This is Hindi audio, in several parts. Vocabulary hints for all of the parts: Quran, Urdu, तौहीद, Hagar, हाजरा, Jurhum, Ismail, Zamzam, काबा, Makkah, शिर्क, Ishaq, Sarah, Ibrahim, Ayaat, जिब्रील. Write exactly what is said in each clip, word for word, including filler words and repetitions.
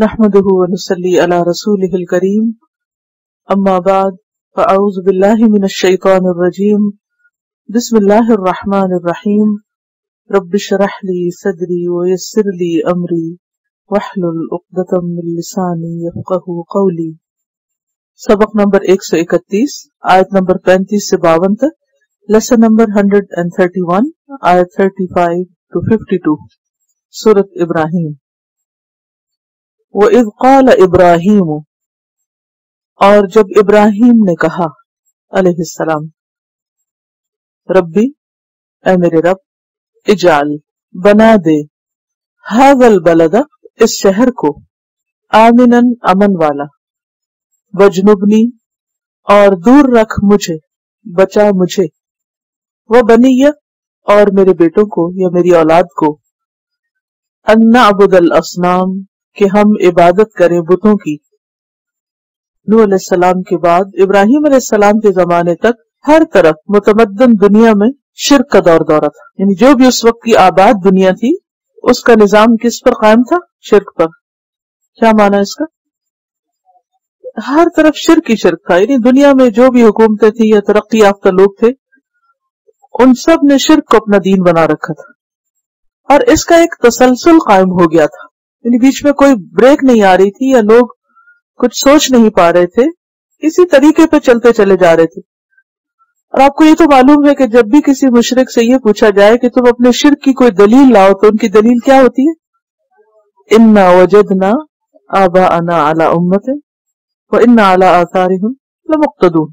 नहमदुहु व नसल्ली अला रसूलिहिल करीम, अम्मा बाद फअऊज़ु बिल्लाहि मिनश शैतानिर रजीम, बिस्मिल्लाहिर रहमानिर रहीम, रब्बिशरह ली सदरी व यस्सिर ली अमरी वहलुल उक़्दतम मिन लिसानी यफ़क़हू क़ौली। सबक नंबर एक सौ इकतीस, आयत नंबर पैंतीस से बावन तक, लेसन नंबर एक सौ इकतीस, आयत पैंतीस टू बावन, सूरत इब्राहिम। वइज़ क़ाल इब्राहीम, और जब इब्राहीम ने कहा अलैहिस्सलाम, रब्बी, ऐ मेरे रब, इजाल, बना दे, हाज़ल बलदा, इस शहर को, आमिनन, अमन वाला, वजनुबनी, और दूर रख मुझे, बचा मुझे, व बनिया, और मेरे बेटों को या मेरी औलाद को, अन नअबुदल अस्नाम, कि हम इबादत करें बुतों की। नूह अलैहिस्सलाम के बाद इब्राहिम अलैहिस्सलाम के जमाने तक हर तरफ मुतमद्दन दुनिया में शिर्क का दौर दौरा था। यानी जो भी उस वक्त की आबाद दुनिया थी, उसका निजाम किस पर कायम था? शिर्क पर। क्या माना इसका? हर तरफ शिर्क ही शिर्क था। यानी दुनिया में जो भी हुकूमतें थी या तरक्की याफ्ता लोग थे, उन सब ने शिर्क को अपना दीन बना रखा था, और इसका एक तसलसल कायम हो गया था। यानी बीच में कोई ब्रेक नहीं आ रही थी, या लोग कुछ सोच नहीं पा रहे थे, इसी तरीके पे चलते चले जा रहे थे। और आपको ये तो मालूम है कि जब भी किसी मुशरिक से ये पूछा जाए कि तुम अपने शिर्क की कोई दलील लाओ, तो उनकी दलील क्या होती है? इन्ना वजदना आबाअना अला उम्मते व इन्ना अला आसारिहिम लमुक्तदून,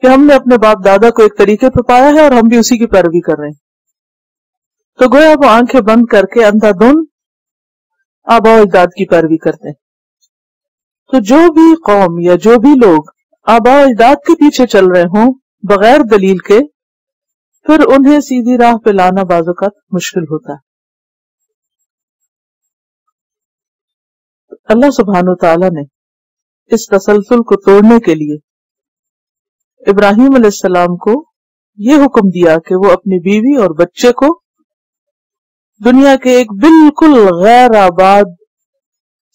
कि हमने अपने बाप दादा को एक तरीके पे पाया है और हम भी उसी की पैरवी कर रहे हैं। तो गोया वो आंखें बंद करके अंधाधुन आबा अजदाद की पैरवी करते हैं। तो जो भी कौम या जो भी लोग आबा अजदाद के पीछे चल रहे हों बगैर दलील के, फिर उन्हें सीधी राह पे लाना बाजों का मुश्किल होता है। अल्लाह सुब्हानहू तआला ने इस तसलसल को तोड़ने के लिए इब्राहिम अलैहिस्सलाम को यह हुक्म दिया कि वो अपनी बीवी और बच्चे को दुनिया के एक बिल्कुल गैर आबाद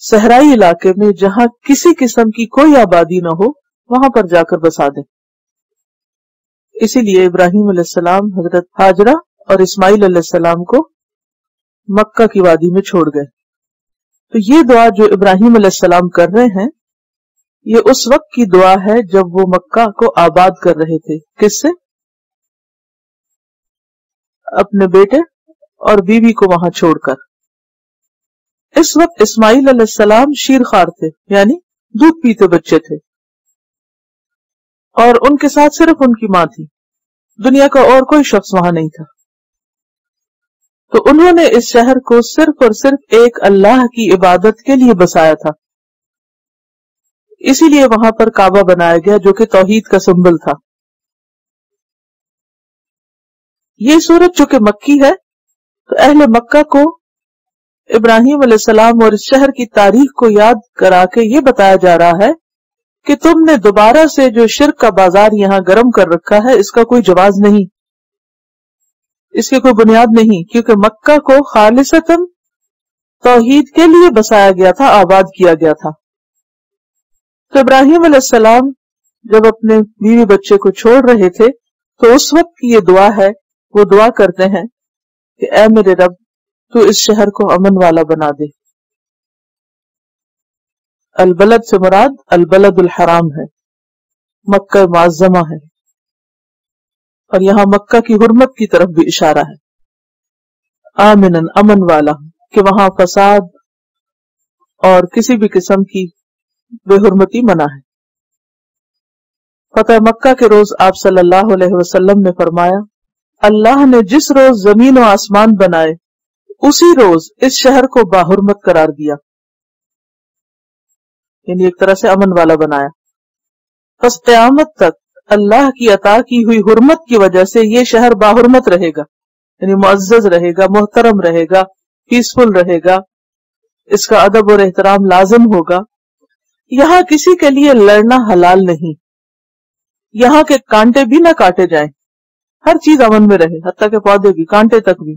सहराई इलाके में, जहां किसी किस्म की कोई आबादी ना हो, वहां पर जाकर बसा दें। इसीलिए इब्राहिम अलैहिस्सलाम हजरत हाजरा और इस्माइल अलैहिस्सलाम को मक्का की वादी में छोड़ गए। तो ये दुआ जो इब्राहिम अलैहिस्सलाम कर रहे हैं, ये उस वक्त की दुआ है जब वो मक्का को आबाद कर रहे थे। किससे? अपने बेटे और बीवी को वहां छोड़कर। इस वक्त इस्माइल अलैहिस्सलाम शीरखार थे, यानी दूध पीते बच्चे थे, और उनके साथ सिर्फ उनकी माँ थी, दुनिया का और कोई शख्स वहां नहीं था। तो उन्होंने इस शहर को सिर्फ और सिर्फ एक अल्लाह की इबादत के लिए बसाया था। इसीलिए वहां पर काबा बनाया गया, जो कि तौहीद का सिंबल था। ये सूरत जो कि मक्की है, तो अहले मक्का को इब्राहिम अलैहिस्सलाम और इस शहर की तारीख को याद करा के ये बताया जा रहा है कि तुमने दोबारा से जो शिर्क का बाजार यहाँ गर्म कर रखा है, इसका कोई जवाज नहीं, इसकी कोई बुनियाद नहीं, क्योंकि मक्का को खालिसतन तौहीद के लिए बसाया गया था, आबाद किया गया था। तो इब्राहिम अलैहिस्सलाम जब अपने बीवी बच्चे को छोड़ रहे थे, तो उस वक्त की ये दुआ है, वो दुआ करते हैं कि ऐ मेरे रब, तू इस शहर को अमन वाला बना दे। अलबलद से मुराद अलबलदुल हराम है, मक्का मुअज़्ज़मा है, और यहाँ मक्का की हुर्मत की तरफ भी इशारा है। आमिनन, अमन वाला, कि वहां फसाद और किसी भी किस्म की बेहुर्मती मना है। फतह मक्का के रोज आप सल्लल्लाहु अलैहि वसल्लम ने फरमाया, अल्लाह ने जिस रोज जमीन और आसमान बनाए, उसी रोज इस शहर को बाहुर्मत करार दिया, यानी एक तरह से अमन वाला बनाया। बस क़यामत तक अल्लाह की अता की हुई हुर्मत की वजह से ये शहर बाहुर्मत रहेगा, यानी मुअज़्ज़ज़ रहेगा, मोहतरम रहेगा, पीसफुल रहेगा, इसका अदब और एहतराम लाजिम होगा। यहाँ किसी के लिए लड़ना हलाल नहीं, यहाँ के कांटे भी ना काटे जाएं, हर चीज अमन में रहे, हत्ता के पौधे भी, कांटे तक भी।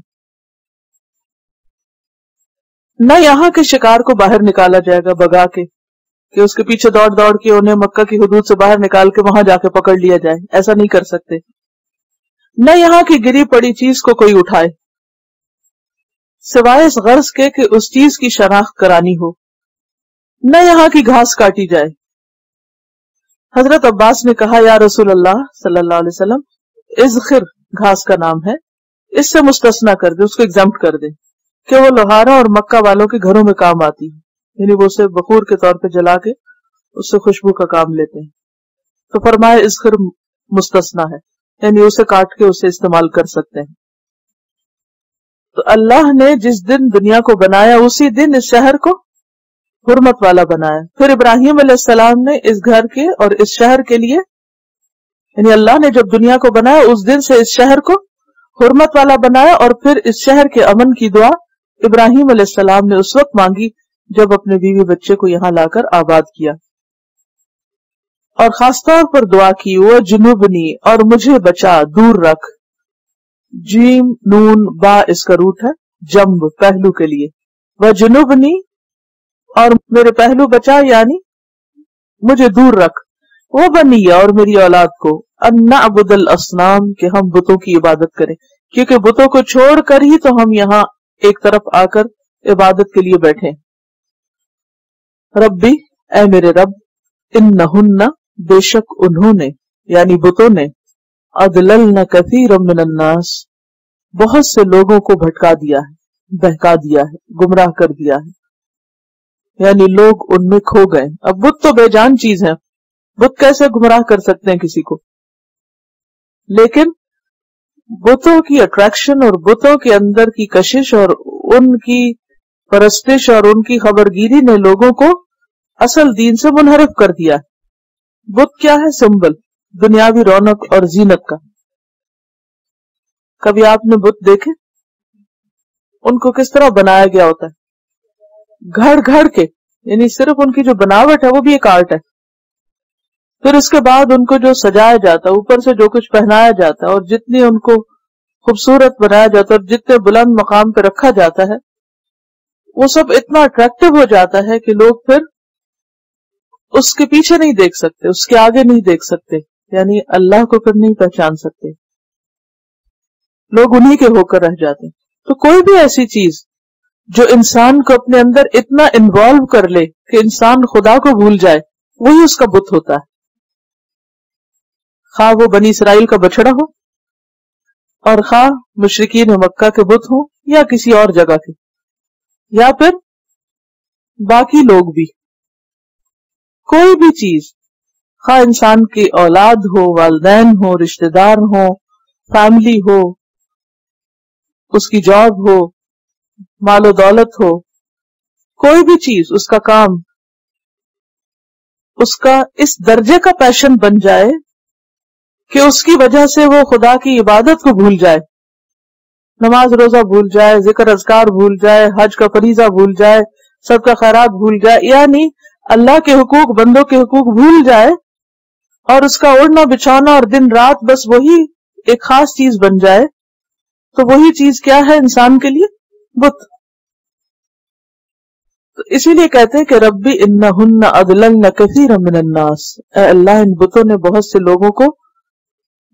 न यहाँ के शिकार को बाहर निकाला जाएगा भगा के, कि उसके पीछे दौड़ दौड़ के उन्हें मक्का की हुदूद से बाहर निकाल के वहां जाके पकड़ लिया जाए, ऐसा नहीं कर सकते। न यहाँ की गिरी पड़ी चीज को कोई उठाए सिवाय इस गर्ज के कि उस चीज की शनाख्त करानी हो। न यहाँ की घास काटी जाए। हजरत अब्बास ने कहा, या रसूल अल्लाह सल्लल्लाहु अलैहि वसल्लम, इज़खिर घास का नाम है, इससे मुस्तस्ना कर दे, उसको एग्जम्प्ट कर दे कि वो लोहारा और मक्का वालों के घरों में काम आती है, यानी वो उसे बखूर के तौर पे जला के उससे खुशबू का काम लेते हैं। तो फरमाया इज़खिर मुस्तस्ना है, यानी उसे काट के उसे इस्तेमाल कर सकते हैं। तो अल्लाह ने जिस दिन दुनिया को बनाया उसी दिन इस शहर को हुर्मत वाला बनाया। फिर इब्राहिम अलैहिस्सलाम ने इस घर के और इस शहर के लिए, यानी अल्लाह ने जब दुनिया को बनाया उस दिन से इस शहर को हुर्मत वाला बनाया, और फिर इस शहर के अमन की दुआ इब्राहिम अलैहिस्सलाम ने उस वक्त मांगी जब अपने बीवी बच्चे को यहाँ लाकर आबाद किया। और खासतौर पर दुआ की, वो जुनूबनी और मुझे बचा दूर रख। जीम नून बा इसका रूट है जंब, पहलू के लिए। वह जुनूबनी और मेरे पहलू बचा, यानी मुझे दूर रख। वो बनिया और मेरी औलाद को अन्ना अबुदल असनाम, के हम बुतों की इबादत करें, क्योंकि बुतों को छोड़ कर ही तो हम यहाँ एक तरफ आकर इबादत के लिए बैठे। रब्बी, ऐ मेरे रब, इन्नहुन्ना बेशक उन्होंने, यानी बुतों ने, अदललना कसीरम मिनन्नास, बहुत से लोगों को भटका दिया है, बहका दिया है, गुमराह कर दिया है, यानी लोग उनमें खो गए। अब बुत तो बेजान चीज है, बुत कैसे गुमराह कर सकते हैं किसी को, लेकिन बुतों की अट्रैक्शन और बुतों के अंदर की कशिश और उनकी परस्तिश और उनकी खबरगिरी ने लोगों को असल दीन से मुनहरिफ कर दिया। बुत क्या है? सिंबल दुनियावी रौनक और जीनत का। कभी आपने बुत देखे? उनको किस तरह बनाया गया होता है, घड़ घड़ के, यानी सिर्फ उनकी जो बनावट है वो भी एक आर्ट है। फिर उसके बाद उनको जो सजाया जाता है, ऊपर से जो कुछ पहनाया जाता है, और जितनी उनको खूबसूरत बनाया जाता है और जितने बुलंद मकाम पर रखा जाता है, वो सब इतना अट्रैक्टिव हो जाता है कि लोग फिर उसके पीछे नहीं देख सकते, उसके आगे नहीं देख सकते, यानी अल्लाह को फिर नहीं पहचान सकते, लोग उन्हीं के होकर रह जाते। तो कोई भी ऐसी चीज जो इंसान को अपने अंदर इतना इन्वॉल्व कर ले कि इंसान खुदा को भूल जाए, वही उसका बुत होता है। खा वो बनी इसराइल का बछड़ा हो और खा मुशरिकीन मक्का के बुत हो, या किसी और जगह के, या फिर बाकी लोग भी। कोई भी चीज, खा इंसान की औलाद हो, वालिदैन हो, रिश्तेदार हो, फैमिली हो, उसकी जॉब हो, मालो दौलत हो, कोई भी चीज, उसका काम, उसका इस दर्जे का पैशन बन जाए कि उसकी वजह से वो खुदा की इबादत को भूल जाए, नमाज रोजा भूल जाए, जिक्र अज़कार भूल जाए, हज का फरीजा भूल जाए, सबका खैरात भूल जाए, यानी अल्लाह के हुकूक, बंदों के हुकूक भूल जाए, और उसका ओढ़ना बिछाना और दिन रात बस वही एक खास चीज बन जाए, तो वही चीज क्या है इंसान के लिए? बुत। तो इसीलिए कहते हैं कि रब्बी इन्नहुन्ना अदललना कसीरम मिनन्नास, अल्लाह इन बुतों ने बहुत से लोगों को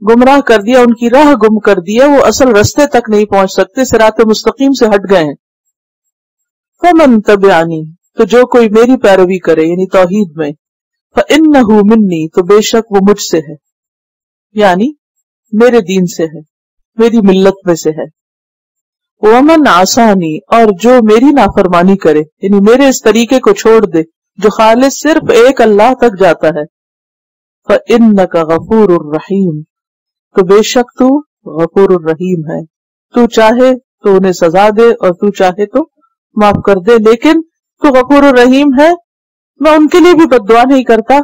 गुमराह कर दिया, उनकी राह गुम कर दिया, वो असल रास्ते तक नहीं पहुंच सकते, सिरात मुस्तकीम से हट गए हैं। फमन तबयानी, तो जो कोई मेरी पैरवी करे, यानी तौहीद में, फइन्नहु मिन्नी, तो बेशक वो मुझसे है, यानी मेरे दीन से है, मेरी मिल्लत में से है। वमन आसानी, और जो मेरी नाफरमानी करे, यानी मेरे इस तरीके को छोड़ दे जो खालिस सिर्फ एक अल्लाह तक जाता है, फइन्नका गफूरुर रहीम, तो बेशक तू गफूरुर रहीम है, तू चाहे तो उन्हें सजा दे और तू चाहे तो माफ कर दे, लेकिन तू गफूरुर रहीम है। मैं उनके लिए भी बद्दुआ नहीं करता,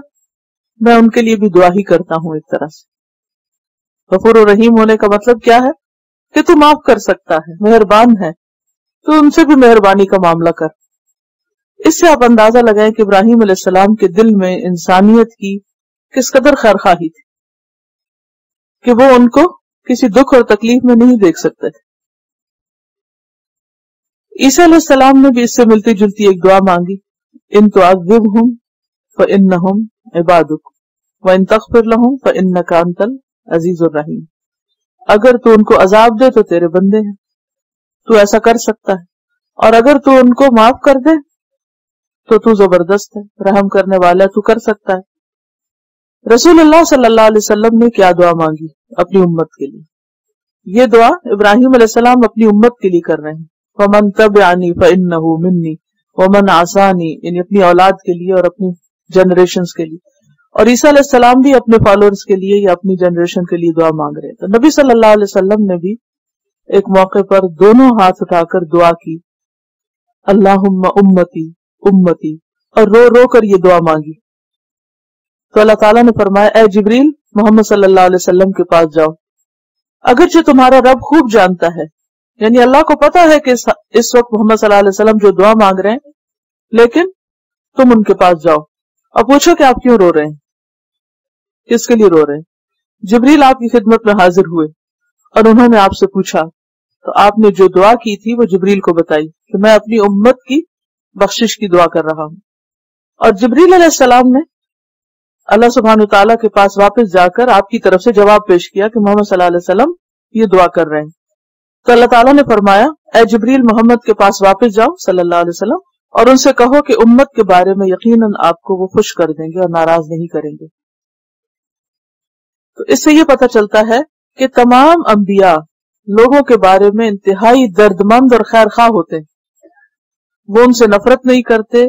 मैं उनके लिए भी दुआ ही करता हूं। एक तरह से गफूरुर रहीम होने का मतलब क्या है? कि तू माफ कर सकता है, मेहरबान है, तो उनसे भी मेहरबानी का मामला कर। इससे आप अंदाजा लगाएं कि इब्राहिम अलैहिस्सलाम के दिल में इंसानियत की किस कदर खैरख्वाही थी कि वो उनको किसी दुख और तकलीफ में नहीं देख सकते थे। ईसा अलैहिस्सलाम ने भी इससे मिलती जुलती एक दुआ मांगी, इन तुअज़्ज़िबहुम फ़इन्नहुम इबादुक व इन तग़्फ़िर लहुम फ़इन्नका अंतल अज़ीज़ुर रहीम। अगर तू उनको अजाब दे तो तेरे बंदे हैं, तू ऐसा कर सकता है, और अगर तू उनको माफ कर दे तो तू जबरदस्त है, रहम करने वाला है, तू कर सकता है। रसूलुल्लाह सल्लल्लाहु अलैहि वसल्लम ने क्या दुआ मांगी अपनी उम्मत के लिए? ये दुआ इब्राहिम अलैहिस्सलाम अपनी उम्मत के लिए कर रहे हैं, वमन तबअनी फ़इन्नहु मिन्नी वमन आसानी, यानी अपनी औलाद के लिए और अपनी जनरेशन के लिए। और ईसा अलैहिस्सलाम भी अपने फॉलोअर्स के लिए या अपनी जनरेशन के लिए दुआ मांग रहे हैं। तो नबी सल्लल्लाहु अलैहि वसल्लम ने भी एक मौके पर दोनों हाथ उठाकर दुआ की, अल्लाहुम्मा उम्मती उम्मती, और रो रो कर ये दुआ मांगी। तो अल्लाह ताला ने फरमाया, ऐ जिब्रील, मोहम्मद सल्लल्लाहु अलैहि वसल्लम के पास जाओ, अगरचे तुम्हारा रब खूब जानता है, यानी अल्लाह को पता है कि इस, इस वक्त मोहम्मद सल्लल्लाहु अलैहि वसल्लम जो दुआ मांग रहे हैं, लेकिन तुम उनके पास जाओ और पूछो कि आप क्यों रो रहे हैं, किसके लिए रो रहे हैं। जिब्रील आपकी खिदमत में हाजिर हुए और उन्होंने आपसे पूछा, तो आपने जो दुआ की थी वो जिब्रील को बताई कि मैं अपनी उम्मत की बख्शिश की दुआ कर रहा हूँ। और जिब्रील अलैहिस्सलाम ने अल्लाह सुब्हानहु तआला के पास वापस जाकर आपकी तरफ से जवाब पेश किया कि मोहम्मद सल्लल्लाहु अलैहि वसल्लम ये दुआ कर रहे हैं। तो अल्लाह ताला ने फरमाया, ऐ जिब्रील, मोहम्मद के पास वापस जाओ सल्लल्लाहु अलैहि वसल्लम, और उनसे कहो कि उम्मत के बारे में यकीनन आपको वो खुश कर देंगे और नाराज नहीं करेंगे। तो इससे ये पता चलता है कि तमाम अंबिया लोगों के बारे में इंतहाई दर्दमंद और खैर खा होते हैं। वो उनसे नफरत नहीं करते,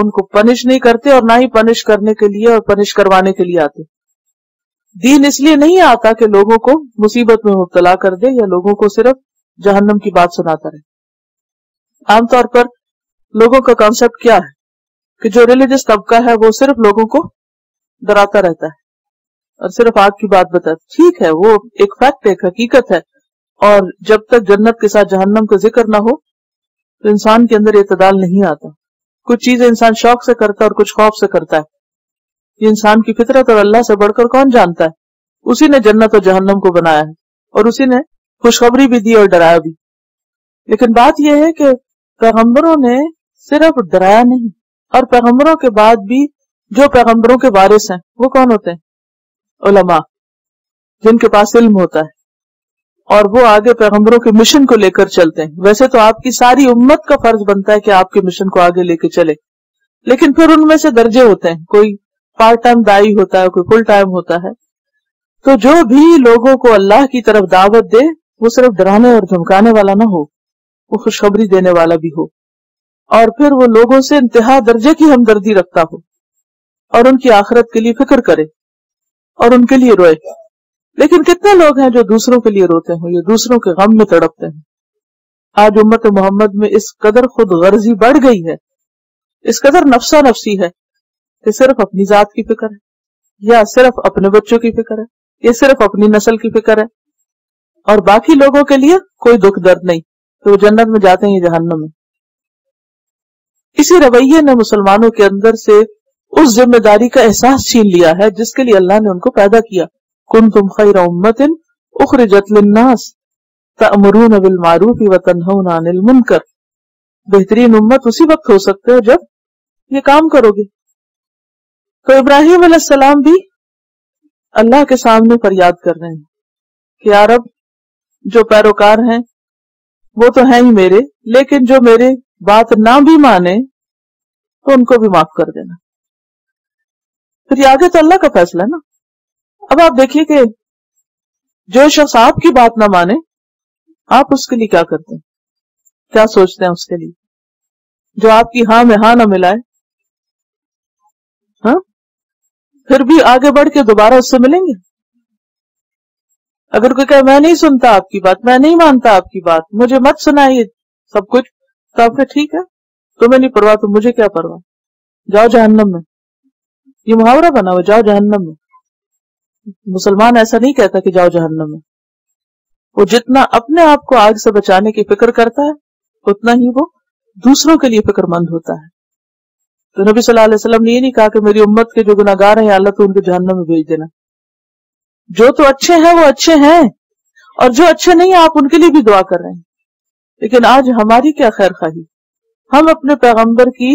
उनको पनिश नहीं करते, और ना ही पनिश करने के लिए और पनिश करवाने के लिए आते। दीन इसलिए नहीं आता कि लोगों को मुसीबत में मुब्तला कर दे या लोगों को सिर्फ जहन्नम की बात सुनाता रहे। आमतौर पर लोगों का कॉन्सेप्ट क्या है कि जो रिलीजियस तबका है वो सिर्फ लोगों को डराता रहता है और सिर्फ आग की बात बताए। ठीक है, वो एक फैक्ट, एक हकीकत है, और जब तक जन्नत के साथ जहन्नम का जिक्र ना हो तो इंसान के अंदर एतदाल नहीं आता। कुछ चीजें इंसान शौक से करता है और कुछ खौफ से करता है। ये इंसान की फितरत, और अल्लाह से बढ़कर कौन जानता है। उसी ने जन्नत और जहन्नम को बनाया है और उसी ने खुशखबरी भी दी और डराया भी। लेकिन बात यह है कि पैगम्बरों ने सिर्फ डराया नहीं, और पैगम्बरों के बाद भी जो पैगम्बरों के वारिस हैं वो कौन होते हैं? उलमा, जिनके पास इल्म होता है और वो आगे पैगम्बरों के मिशन को लेकर चलते हैं। वैसे तो आपकी सारी उम्मत का फर्ज बनता है कि आपके मिशन को आगे लेके चले, लेकिन फिर उनमें से दर्जे होते हैं, कोई पार्ट टाइम दाई होता है, कोई फुल टाइम होता है। तो जो भी लोगों को अल्लाह की तरफ दावत दे वो सिर्फ डराने और धमकाने वाला ना हो, वो खुशखबरी देने वाला भी हो, और फिर वो लोगों से इंतहा दर्जे की हमदर्दी रखता हो और उनकी आखिरत के लिए फिक्र करे और उनके लिए रोए। लेकिन कितने लोग हैं जो दूसरों के लिए रोते हैं या दूसरों के गम में तड़पते हैं। आज उम्मत मोहम्मद में इस कदर खुद गर्जी बढ़ गई है, इस कदर नफसा नफसी है कि सिर्फ अपनी जात की फिक्र है, या सिर्फ अपने बच्चों की फिक्र है, या सिर्फ अपनी नस्ल की फिक्र है, और बाकी लोगों के लिए कोई दुख दर्द नहीं। तो वो जन्नत में जाते हैं या जहन्नम में। इसी रवैये ने मुसलमानों के अंदर से उस जिम्मेदारी का एहसास छीन लिया है जिसके लिए अल्लाह ने उनको पैदा किया। कुंतुम खैरा उम्मतिन उखरिजत लिन्नास तअमुरून बिल मारूफ व तन्हौना अनिल मुनकर। बेहतरीन उम्मत उसी वक्त हो सकते हो जब ये काम करोगे। तो इब्राहिम अलैहिस्सलाम भी अल्लाह के सामने फरियाद कर रहे हैं कि यार, अब जो पैरोकार हैं वो तो हैं ही मेरे, लेकिन जो मेरे बात ना भी माने तो उनको भी माफ कर देना। फिर आगे तो अल्लाह का फैसला है ना। अब आप देखिए कि जो शख्स आपकी बात ना माने, आप उसके लिए क्या करते हैं, क्या सोचते हैं उसके लिए? जो आपकी हाँ में हाँ ना मिलाए, हाँ, फिर भी आगे बढ़ के दोबारा उससे मिलेंगे? अगर कोई कहे मैं नहीं सुनता आपकी बात, मैं नहीं मानता आपकी बात, मुझे मत सुनाइए सब कुछ, तो आपने ठीक है, तुम्हें नहीं परवाह तो मुझे क्या परवाह, जाओ जहन्नम में। ये मुहावरा बना हुआ, जाओ जहन्नम में। मुसलमान ऐसा नहीं कहता कि जाओ जहन्नम में। वो जितना अपने आप को आग से बचाने की फिक्र करता है, उतना ही वो दूसरों के लिए फिक्रमंद होता है। तो नबी सल्लल्लाहु अलैहि वसल्लम ने ये नहीं कहा कि मेरी उम्मत के जो गुनाहगार हैं अल्लाह तो उनको जहन्नम में भेज देना। जो तो अच्छे हैं वो अच्छे हैं, और जो अच्छे नहीं है आप उनके लिए भी दुआ कर रहे हैं। लेकिन आज हमारी क्या खैर खाही, हम अपने पैगंबर की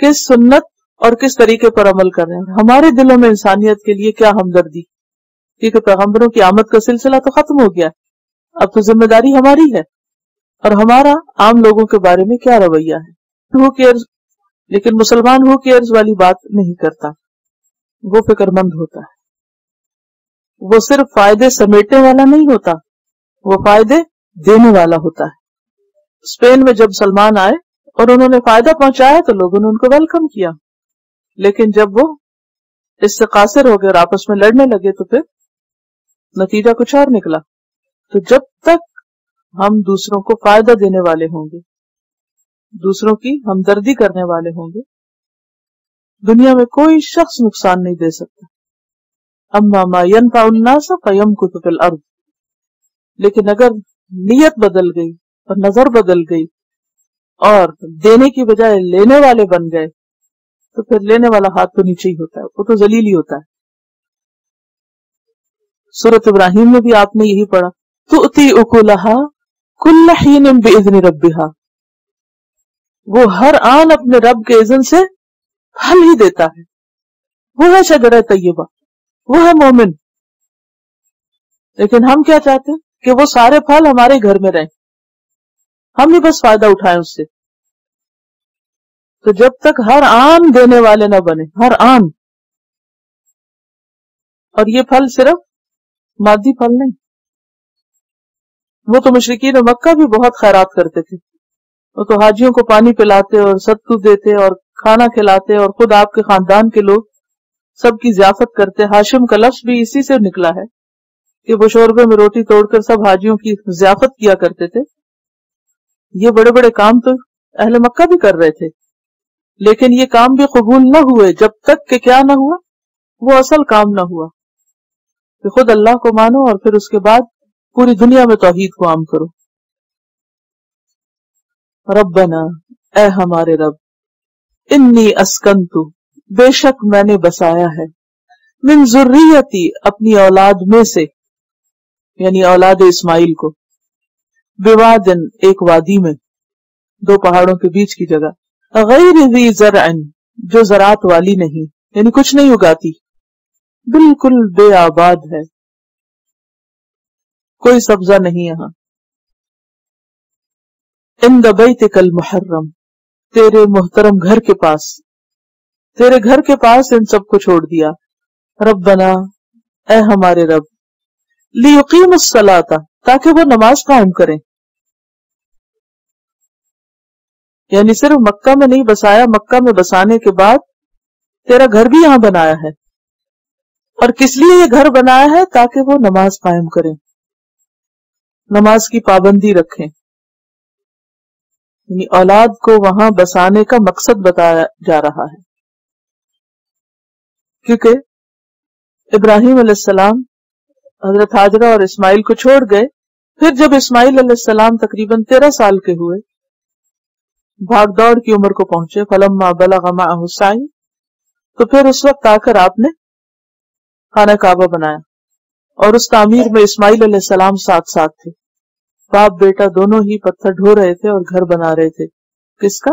किस सुन्नत और किस तरीके पर अमल कर रहे हैं। हमारे दिलों में इंसानियत के लिए क्या हमदर्दी, क्योंकि पैगंबरों की आमद का सिलसिला तो खत्म हो गया, अब तो जिम्मेदारी हमारी है। और हमारा आम लोगों के बारे में क्या रवैया है, हू केयर्स, लेकिन मुसलमान हू केयर्स वाली बात नहीं करता, वो फिक्रमंद होता है। वो सिर्फ फायदे समेटने वाला नहीं होता, वो फायदे देने वाला होता है। स्पेन में जब सलमान आए और उन्होंने फायदा पहुंचाया तो लोगों ने उनको वेलकम किया, लेकिन जब वो इससे कासिर हो गए और आपस में लड़ने लगे तो फिर नतीजा कुछ और निकला। तो जब तक हम दूसरों को फायदा देने वाले होंगे, दूसरों की हमदर्दी करने वाले होंगे, दुनिया में कोई शख्स नुकसान नहीं दे सकता। अम्मा मा यनफउन्नास फयमकुतु फिल अर्द। लेकिन अगर नीयत बदल गई और नजर बदल गई और देने की बजाय लेने वाले बन गए तो फिर लेने वाला हाथ तो नीचे ही होता है, वो तो जलील ही होता है। सूरत इब्राहिम में भी आपने यही पढ़ा, तुअती उकुलहा कुल्ल हीन बिइज़्नि रब्बिहा, वो हर आन अपने रब के इज़्न से फल ही देता है। वो है शजरा तय्यबा, वो है मोमिन। लेकिन हम क्या चाहते हैं कि वो सारे फल हमारे घर में रहें, हम ही बस फायदा उठाएं उससे। तो जब तक हर आन देने वाले ना बने, हर आन, और ये फल सिर्फ मादी फल नहीं, वो तो मुशरिकीन मक्का भी बहुत खैरात करते थे, वो तो हाजियों को पानी पिलाते और सत्तू देते और खाना खिलाते और खुद आपके खानदान के लोग सबकी जियाफत करते। हाशिम का लफ्ज भी इसी से निकला है कि वो शोरबे में रोटी तोड़कर सब हाजियों की जियाफत किया करते थे। ये बड़े बड़े काम तो अहले मक्का भी कर रहे थे, लेकिन ये काम भी कबूल न हुए जब तक कि क्या ना हुआ, वो असल काम ना हुआ कि खुद अल्लाह को मानो और फिर उसके बाद पूरी दुनिया में तौहीद को आम करो। रब्बना, ऐ हमारे रब, इन्नी अस्कंतु, बेशक मैंने बसाया है, मिन ज़ुर्रियती, अपनी औलाद में से, यानी औलाद इस्माइल को, बिवादिन, एक वादी में, दो पहाड़ों के बीच की जगह, गैर ज़ी ज़रअन, जो ज़रात वाली नहीं, यानी कुछ नहीं उगाती, बिल्कुल बेआबाद है, कोई सब्जा नहीं यहाँ। इंद बैतिकल मुहर्रम, तेरे मोहतरम घर के पास, तेरे घर के पास इन सब को छोड़ दिया। रब्बना, ऐ हमारे रब, लियुकीमुस सलाता, ताकि वो नमाज कायम करें। यानी सिर्फ मक्का में नहीं बसाया, मक्का में बसाने के बाद तेरा घर भी यहाँ बनाया है, और किस लिए ये घर बनाया है, ताकि वो नमाज कायम करें, नमाज की पाबंदी रखें। औलाद को वहां बसाने का मकसद बताया जा रहा है, क्योंकि इब्राहिम अलैहिस्सलाम हजरत हाजरा और इस्माइल को छोड़ गए। फिर जब इस्माइल अलैहिस्सलाम तकरीबन तेरह साल के हुए, भागदौड़ की उम्र को पहुंचे, फलम्मा बलगा मअहु साई, तो फिर उस वक्त आकर आपने खाना काबा बनाया, और उस तामीर में इस्माइल अलैहिस्सलाम साथ साथ थे। बाप बेटा दोनों ही पत्थर ढो रहे थे और घर बना रहे थे, किसका,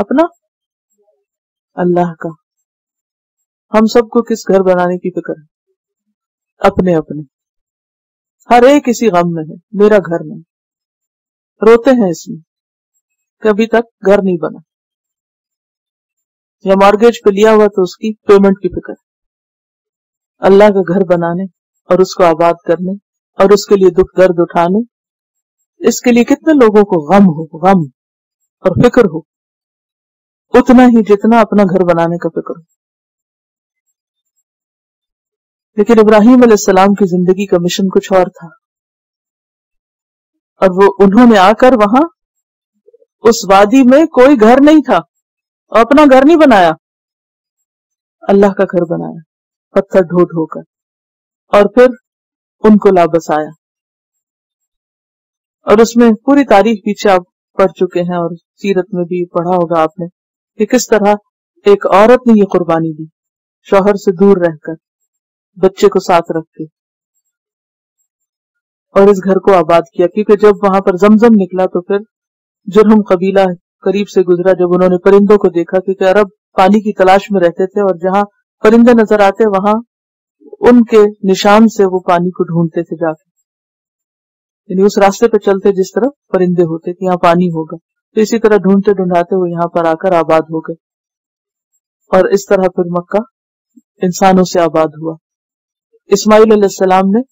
अपना, अल्लाह का। हम सबको किस घर बनाने की फिक्र है, अपने अपने, हर एक इसी गम में है, मेरा घर नहीं, रोते हैं इसमें कभी तक घर नहीं बना, या मॉर्गेज पे लिया हुआ तो उसकी पेमेंट की फिक्र। अल्लाह का घर बनाने और उसको आबाद करने और उसके लिए दुख दर्द उठाने, इसके लिए कितने लोगों को गम हो, गम और फिक्र हो, उतना ही जितना अपना घर बनाने का फिक्र हो। लेकिन इब्राहिम अलैहिस्सलाम की जिंदगी का मिशन कुछ और था, और वो उन्होंने आकर वहां उस वादी में कोई घर नहीं था और अपना घर नहीं बनाया, अल्लाह का घर बनाया पत्थर ढो ढो कर, और फिर उनको ला बसाया। और उसमें पूरी तारीख पीछे आप पढ़ चुके हैं, और सीरत में भी पढ़ा होगा आपने कि किस तरह एक औरत ने ये कुर्बानी दी, शौहर से दूर रहकर, बच्चे को साथ रख के। और इस घर को आबाद किया, क्योंकि जब वहां पर जमजम निकला तो फिर जुरहुम कबीला करीब से गुजरा, जब उन्होंने परिंदों को देखा, क्योंकि अरब पानी की तलाश में रहते थे और जहाँ परिंदे नजर आते वहां उनके निशान से वो पानी को ढूंढते थे जाके, यानी उस रास्ते पे चलते जिस तरफ परिंदे होते कि यहाँ पानी होगा। तो इसी तरह ढूंढते ढूंढाते वो यहाँ पर आकर आबाद हो गए, और इस तरह फिर मक्का इंसानों से आबाद हुआ। इस्माइल अलैहिस्सलाम ने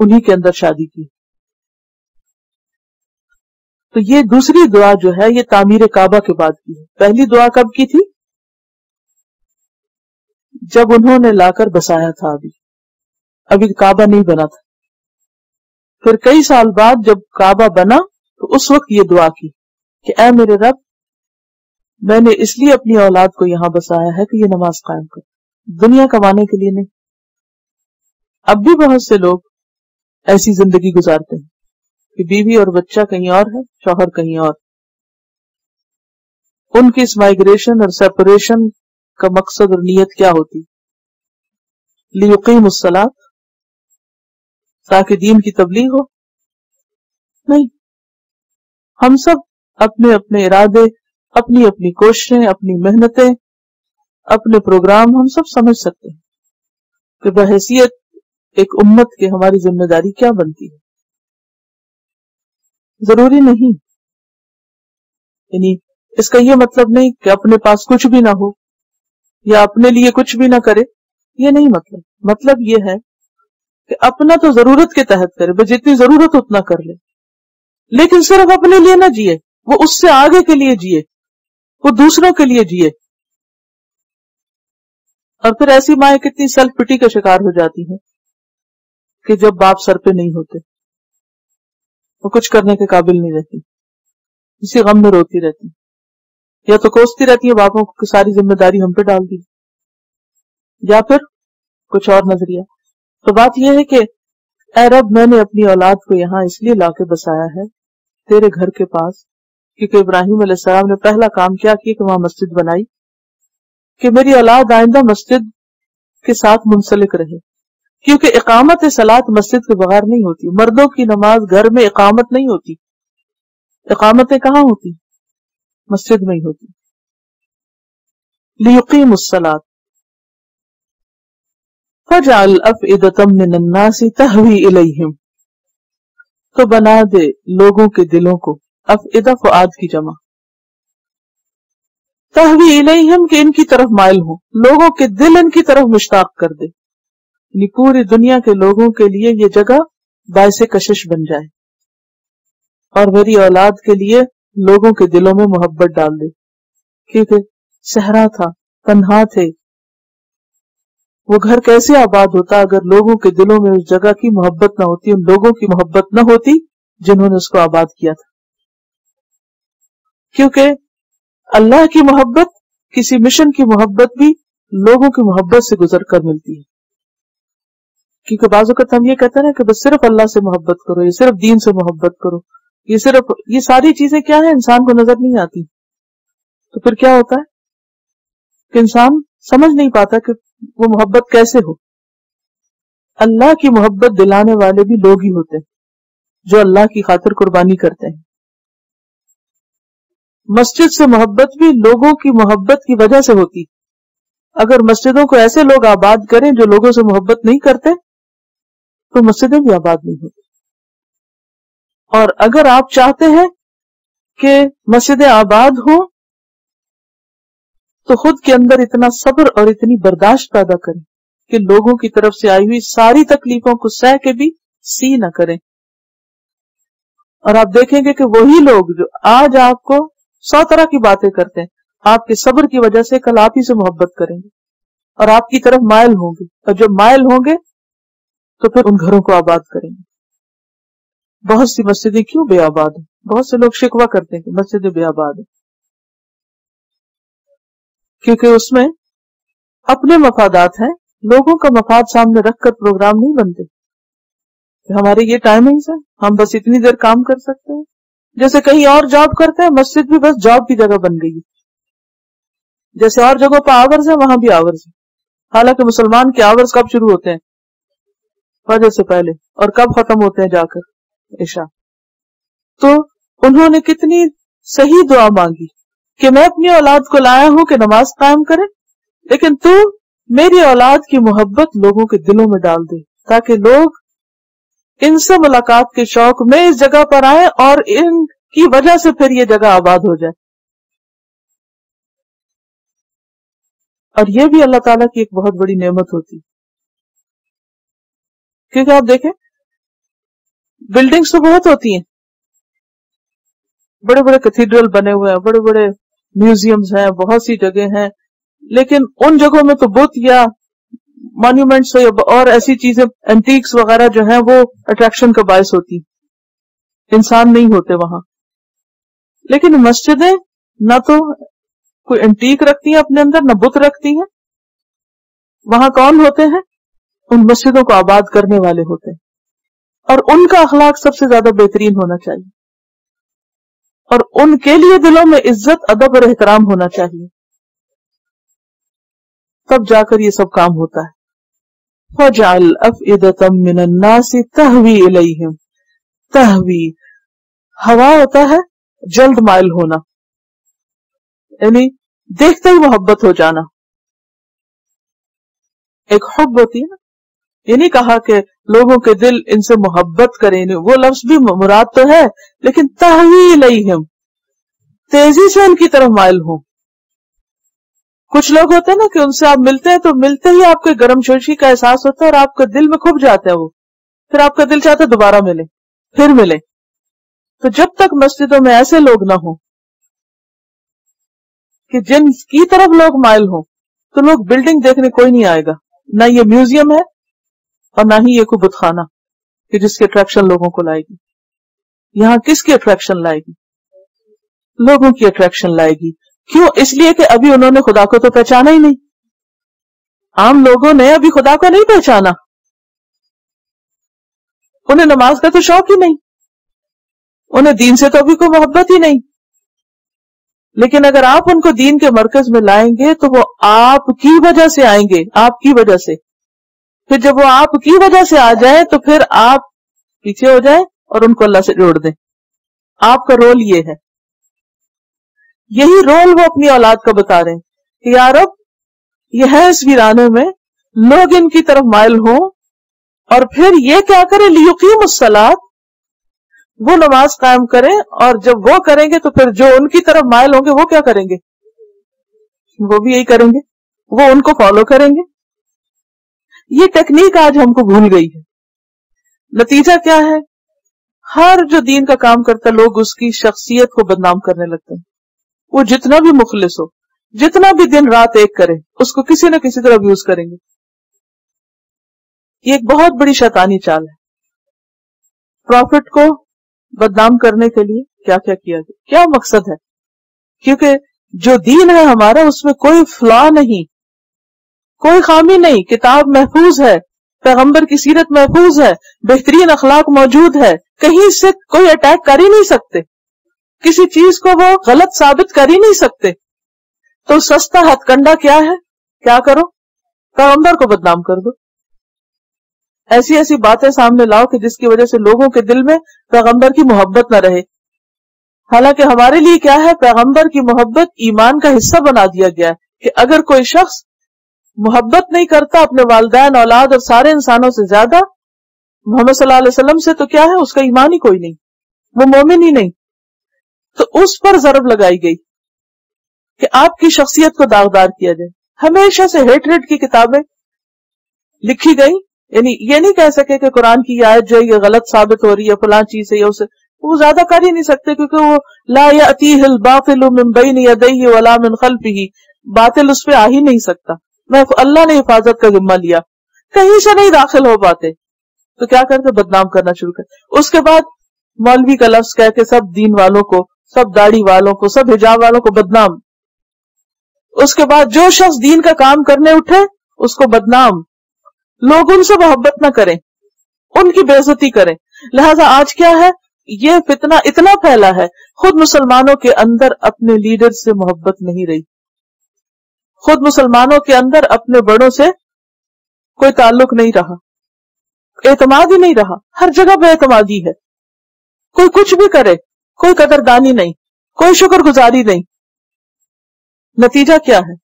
उन्हीं के अंदर शादी की। तो ये दूसरी दुआ जो है ये तामीर काबा के बाद की है। पहली दुआ कब की थी? जब उन्होंने लाकर बसाया था, अभी अभी काबा नहीं बना था। फिर कई साल बाद जब काबा बना तो उस वक्त ये दुआ की कि ऐ मेरे रब, मैंने इसलिए अपनी औलाद को यहाँ बसाया है कि ये नमाज कायम कर, दुनिया कमाने के लिए नहीं। अब भी बहुत से लोग ऐसी जिंदगी गुजारते हैं कि बीवी और बच्चा कहीं और है, शौहर कहीं और। उनकी इस माइग्रेशन और सेपरेशन का मकसद और नीयत क्या होती? लियुकीमुस सलात, ताकि दीन की तबलीग हो। नहीं, हम सब अपने अपने इरादे, अपनी अपनी कोशिशें, अपनी मेहनतें, अपने प्रोग्राम हम सब समझ सकते हैं कि बहैसियत एक उम्मत की हमारी जिम्मेदारी क्या बनती है। जरूरी नहीं, यानी इसका यह मतलब नहीं कि अपने पास कुछ भी ना हो या अपने लिए कुछ भी ना करे, ये नहीं मतलब। मतलब ये है कि अपना तो जरूरत के तहत करे, बस जितनी जरूरत उतना कर ले, लेकिन सिर्फ अपने लिए ना जिए, वो उससे आगे के लिए जिए, वो दूसरों के लिए जिए। और फिर ऐसी माएं कितनी सेल्फ पिटी का शिकार हो जाती हैं कि जब बाप सर पे नहीं होते वो कुछ करने के काबिल नहीं रहती, इसी गम में रोती रहती, या तो कोसती रहती है बापों को सारी जिम्मेदारी हम पे डाल दी, या फिर कुछ और नजरिया। तो बात यह है कि ऐ रब, मैंने अपनी औलाद को यहाँ इसलिए लाके बसाया है तेरे घर के पास, क्योंकि इब्राहिम अलैहिस्सलाम ने पहला काम क्या किया कि वहां मस्जिद बनाई कि मेरी औलाद आइंदा मस्जिद के साथ मुंसलिक रहे, क्योंकि इकामत सलात मस्जिद के बगैर नहीं होती। मर्दों की नमाज घर में इकामत नहीं होती, इकामतें कहाँ होती? मस्जिद में ही होती। लियुकीमुस सलात फजअल अफइदतम मिनन नासी तहवी इलैहिम, तो बना दे लोगों के दिलों को, अफइदा फुआद की जमा, तहवी इलैहिम के इनकी तरफ माइल हो, लोगों के दिल इनकी तरफ मुश्ताक कर दे, यानी पूरी दुनिया के लोगों के लिए ये जगह बायसे कशिश बन जाए, और मेरी औलाद के लिए लोगों के दिलों में मोहब्बत डाल दे। क्योंकि सहरा था, तन्हा थे, वो घर कैसे आबाद होता अगर लोगों के दिलों में उस जगह की मोहब्बत ना होती, उन लोगों की मोहब्बत ना होती जिन्होंने उसको आबाद किया था। क्योंकि अल्लाह की मोहब्बत, किसी मिशन की मोहब्बत भी लोगों की मोहब्बत से गुजर कर मिलती है। क्योंकि बाज़-ओ-वक़्त हम ये कहते हैं ना कि बस सिर्फ अल्लाह से मोहब्बत करो, ये सिर्फ दीन से मोहब्बत करो, ये सिर्फ, ये सारी चीजें क्या है इंसान को नजर नहीं आती। तो फिर क्या होता है कि इंसान समझ नहीं पाता कि वो मोहब्बत कैसे हो। अल्लाह की मोहब्बत दिलाने वाले भी लोग ही होते हैं जो अल्लाह की खातिर कुर्बानी करते हैं। मस्जिद से मोहब्बत भी लोगों की मोहब्बत की वजह से होती। अगर मस्जिदों को ऐसे लोग आबाद करें जो लोगों से मोहब्बत नहीं करते तो मस्जिदें भी आबाद नहीं होती। और अगर आप चाहते हैं कि मस्जिदें आबाद हो तो खुद के अंदर इतना सब्र और इतनी बर्दाश्त पैदा करें कि लोगों की तरफ से आई हुई सारी तकलीफों को सह के भी सी ना करें। और आप देखेंगे कि वही लोग जो आज आपको सौ तरह की बातें करते हैं, आपके सब्र की वजह से कल आप ही से मोहब्बत करेंगे और आपकी तरफ मायल होंगे, और जब मायल होंगे तो फिर उन घरों को आबाद करेंगे। बहुत सी मस्जिदें क्यों बेआबाद है? बहुत से लोग शिकवा करते हैं कि मस्जिदें बेआबाद है, क्योंकि उसमें अपने मफादात हैं, लोगों का मफाद सामने रखकर प्रोग्राम नहीं बनते। तो हमारे ये टाइमिंग्स है, हम बस इतनी देर काम कर सकते हैं, जैसे कहीं और जॉब करते हैं मस्जिद भी बस जॉब की जगह बन गई है, जैसे और जगहों पर आवर्स है वहां भी आवर्स है, हालांकि मुसलमान के आवर्स कब शुरू होते हैं? फजर से पहले। और कब खत्म होते हैं जाकर? इशा। तो उन्होंने कितनी सही दुआ मांगी कि मैं अपनी औलाद को लाया हूं कि नमाज कायम करे, लेकिन तू मेरी औलाद की मोहब्बत लोगों के दिलों में डाल दे ताकि लोग इनसे मुलाकात के शौक में इस जगह पर आए और इनकी वजह से फिर ये जगह आबाद हो जाए। और ये भी अल्लाह ताला की एक बहुत बड़ी नेमत होती, क्योंकि आप देखें बिल्डिंग्स तो बहुत होती हैं, बड़े बड़े कैथीड्रल बने हुए हैं, बड़े बड़े म्यूजियम्स हैं, बहुत सी जगह हैं, लेकिन उन जगहों में तो बुत या मॉन्यूमेंट्स और ऐसी चीजें एंटीक्स वगैरह जो हैं वो अट्रैक्शन का बायस होती, इंसान नहीं होते वहां। लेकिन मस्जिदें ना तो कोई एंटीक रखती है अपने अंदर, ना बुत रखती है। वहां कौन होते हैं? उन मस्जिदों को आबाद करने वाले होते हैं, और उनका अखलाक सबसे ज्यादा बेहतरीन होना चाहिए, और उनके लिए दिलों में इज्जत, अदब और एहतराम होना चाहिए, तब जाकर ये सब काम होता है। फजअल अफइदतम मिनन नासि तहवी इलैहिम। तहवी हवा होता है जल्द माइल होना, यानी देखते ही मोहब्बत हो जाना। एक हुब होती है ना, ये नहीं कहा कि लोगों के दिल इनसे मोहब्बत करें, वो लफ्ज भी मुराद तो है, लेकिन तहवी इलैहिम तेजी से उनकी तरफ माइल हो। कुछ लोग होते हैं ना कि उनसे आप मिलते हैं तो मिलते ही आपको गर्मजोशी का एहसास होता है और आपके दिल में खुब जाते हैं वो, फिर आपका दिल चाहता है दोबारा मिले, फिर मिले। तो जब तक मस्जिदों में ऐसे लोग ना हो कि जिनकी तरफ लोग माइल हो, तो लोग बिल्डिंग देखने कोई नहीं आएगा, ना ये म्यूजियम है और ना ही ये कोई बुतखाना कि जिसकी अट्रैक्शन लोगों को लाएगी। यहाँ किसकी अट्रैक्शन लाएगी? लोगों की अट्रैक्शन लाएगी। क्यों? इसलिए कि अभी उन्होंने खुदा को तो पहचाना ही नहीं, आम लोगों ने अभी खुदा को नहीं पहचाना, उन्हें नमाज का तो शौक ही नहीं, उन्हें दीन से तो अभी कोई मोहब्बत ही नहीं। लेकिन अगर आप उनको दीन के मरकज में लाएंगे तो वो आपकी वजह से आएंगे, आपकी वजह से। फिर जब वो आपकी वजह से आ जाए तो फिर आप पीछे हो जाए और उनको अल्लाह से जोड़ दें। आपका रोल ये है, यही रोल वो अपनी औलाद का बता रहे हैं कि यार अब यह है इस वीराने में, लोग इनकी तरफ माइल हो, और फिर ये क्या करें, लियुकीमुस्सलात, वो नमाज कायम करें। और जब वो करेंगे तो फिर जो उनकी तरफ माइल होंगे वो क्या करेंगे? वो भी यही करेंगे, वो उनको फॉलो करेंगे। ये टेक्निक आज हमको भूल गई है। नतीजा क्या है? हर जो दीन का काम करता है लोग उसकी शख्सियत को बदनाम करने लगते हैं। वो जितना भी मुखलिस हो, जितना भी दिन रात एक करे, उसको किसी ना किसी तरह अब्यूज करेंगे। ये एक बहुत बड़ी शैतानी चाल है। प्रॉफिट को बदनाम करने के लिए क्या क्या किया गया, क्या मकसद है? क्योंकि जो दीन है हमारा उसमें कोई फ्लॉ नहीं, कोई खामी नहीं, किताब महफूज है, पैगंबर की सीरत महफूज है, बेहतरीन अखलाक मौजूद है, कहीं से कोई अटैक कर ही नहीं सकते, किसी चीज को वो गलत साबित कर ही नहीं सकते। तो सस्ता हथकंडा क्या है? क्या करो? पैगंबर को बदनाम कर दो, ऐसी ऐसी बातें सामने लाओ कि जिसकी वजह से लोगों के दिल में पैगंबर की मोहब्बत ना रहे। हालांकि हमारे लिए क्या है, पैगंबर की मोहब्बत ईमान का हिस्सा बना दिया गया है कि अगर कोई शख्स मोहब्बत नहीं करता अपने वालिदैन, औलाद और सारे इंसानों से ज्यादा मोहम्मद सल्लल्लाहु अलैहि वसल्लम से, तो क्या है, उसका ईमान ही कोई नहीं, वो मोमिन ही नहीं। तो उस पर जरब लगाई गई कि आपकी शख्सियत को दागदार किया जाए। हमेशा से हेटरेट की किताबें लिखी गई, यानी ये नहीं कह सके कि कुरान की आयत जो है ये गलत साबित हो रही है, फलां चीज है या उसे, वो ज्यादा कर ही नहीं सकते, क्योंकि वो ला यातीहिल बातिलु मिन बैनि यदैहि वला मिन खल्फिही, बातिल उस पर आ ही नहीं सकता, मैं अल्लाह ने हिफाजत का जिम्मा लिया, कहीं से नहीं दाखिल हो पाते। तो क्या करते, बदनाम करना शुरू कर। उसके बाद मौलवी का लफ्ज कह के सब दीन वालों को, सब दाढ़ी वालों को, सब हिजाब वालों को बदनाम। उसके बाद जो शख्स दीन का काम करने उठे उसको बदनाम, लोग उनसे मोहब्बत ना करें, उनकी बेइज्जती करें। लिहाजा आज क्या है, ये फितना इतना फैला है, खुद मुसलमानों के अंदर अपने लीडर से मोहब्बत नहीं रही, खुद मुसलमानों के अंदर अपने बड़ों से कोई ताल्लुक नहीं रहा, एतमाद ही नहीं रहा, हर जगह बेएतमादी है। कोई कुछ भी करे, कोई कदरदानी नहीं, कोई शुक्रगुजारी नहीं। नतीजा क्या है?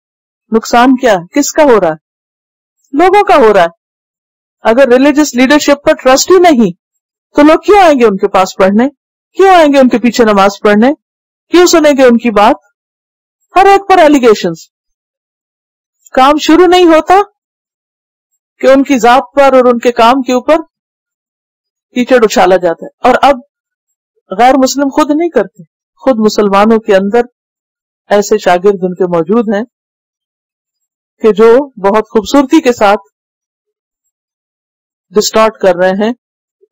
नुकसान क्या है? किसका हो रहा है? लोगों का हो रहा है। अगर रिलीजियस लीडरशिप पर ट्रस्ट ही नहीं तो लोग क्यों आएंगे उनके पास पढ़ने, क्यों आएंगे उनके पीछे नमाज पढ़ने, क्यों सुनेंगे उनकी बात? हर एक पर एलिगेशंस। काम शुरू नहीं होता कि उनकी जात पर और उनके काम के ऊपर कीचड़ उछाला जाता है। और अब गैर मुस्लिम खुद नहीं करते, खुद मुसलमानों के अंदर ऐसे शागिर्द उनके मौजूद हैं कि जो बहुत खूबसूरती के साथ डिस्टॉर्ट कर रहे हैं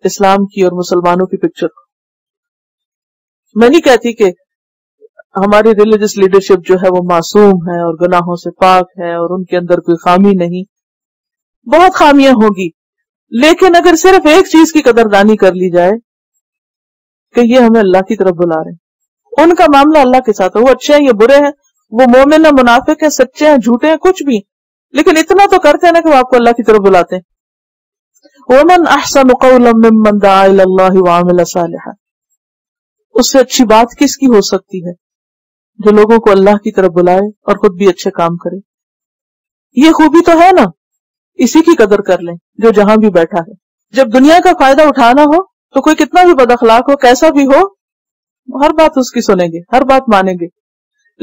इस्लाम की और मुसलमानों की पिक्चर को। मैं नहीं कहती कि हमारी रिलीजियस लीडरशिप जो है वो मासूम है और गुनाहों से पाक है और उनके अंदर कोई खामी नहीं, बहुत खामियां होगी, लेकिन अगर सिर्फ एक चीज की कदरदानी कर ली जाए कि ये हमें अल्लाह की तरफ बुला रहे हैं, उनका मामला अल्लाह के साथ है, वो अच्छे हैं ये बुरे हैं, वो मोमिन है मुनाफिक है, सच्चे हैं झूठे हैं, कुछ भी, लेकिन इतना तो करते हैं ना कि वो आपको अल्लाह की तरफ बुलाते हैं। वमन अहसनु कौलन मिम्मन दआ इला अल्लाह व अमिल सालिहा, उससे अच्छी बात किसकी हो सकती है जो लोगों को अल्लाह की तरफ बुलाए और खुद भी अच्छे काम करे। ये खूबी तो है ना, इसी की कदर कर लें जो जहां भी बैठा है। जब दुनिया का फायदा उठाना हो तो कोई कितना भी बदअखलाक हो, कैसा भी हो, हर बात उसकी सुनेंगे, हर बात मानेंगे,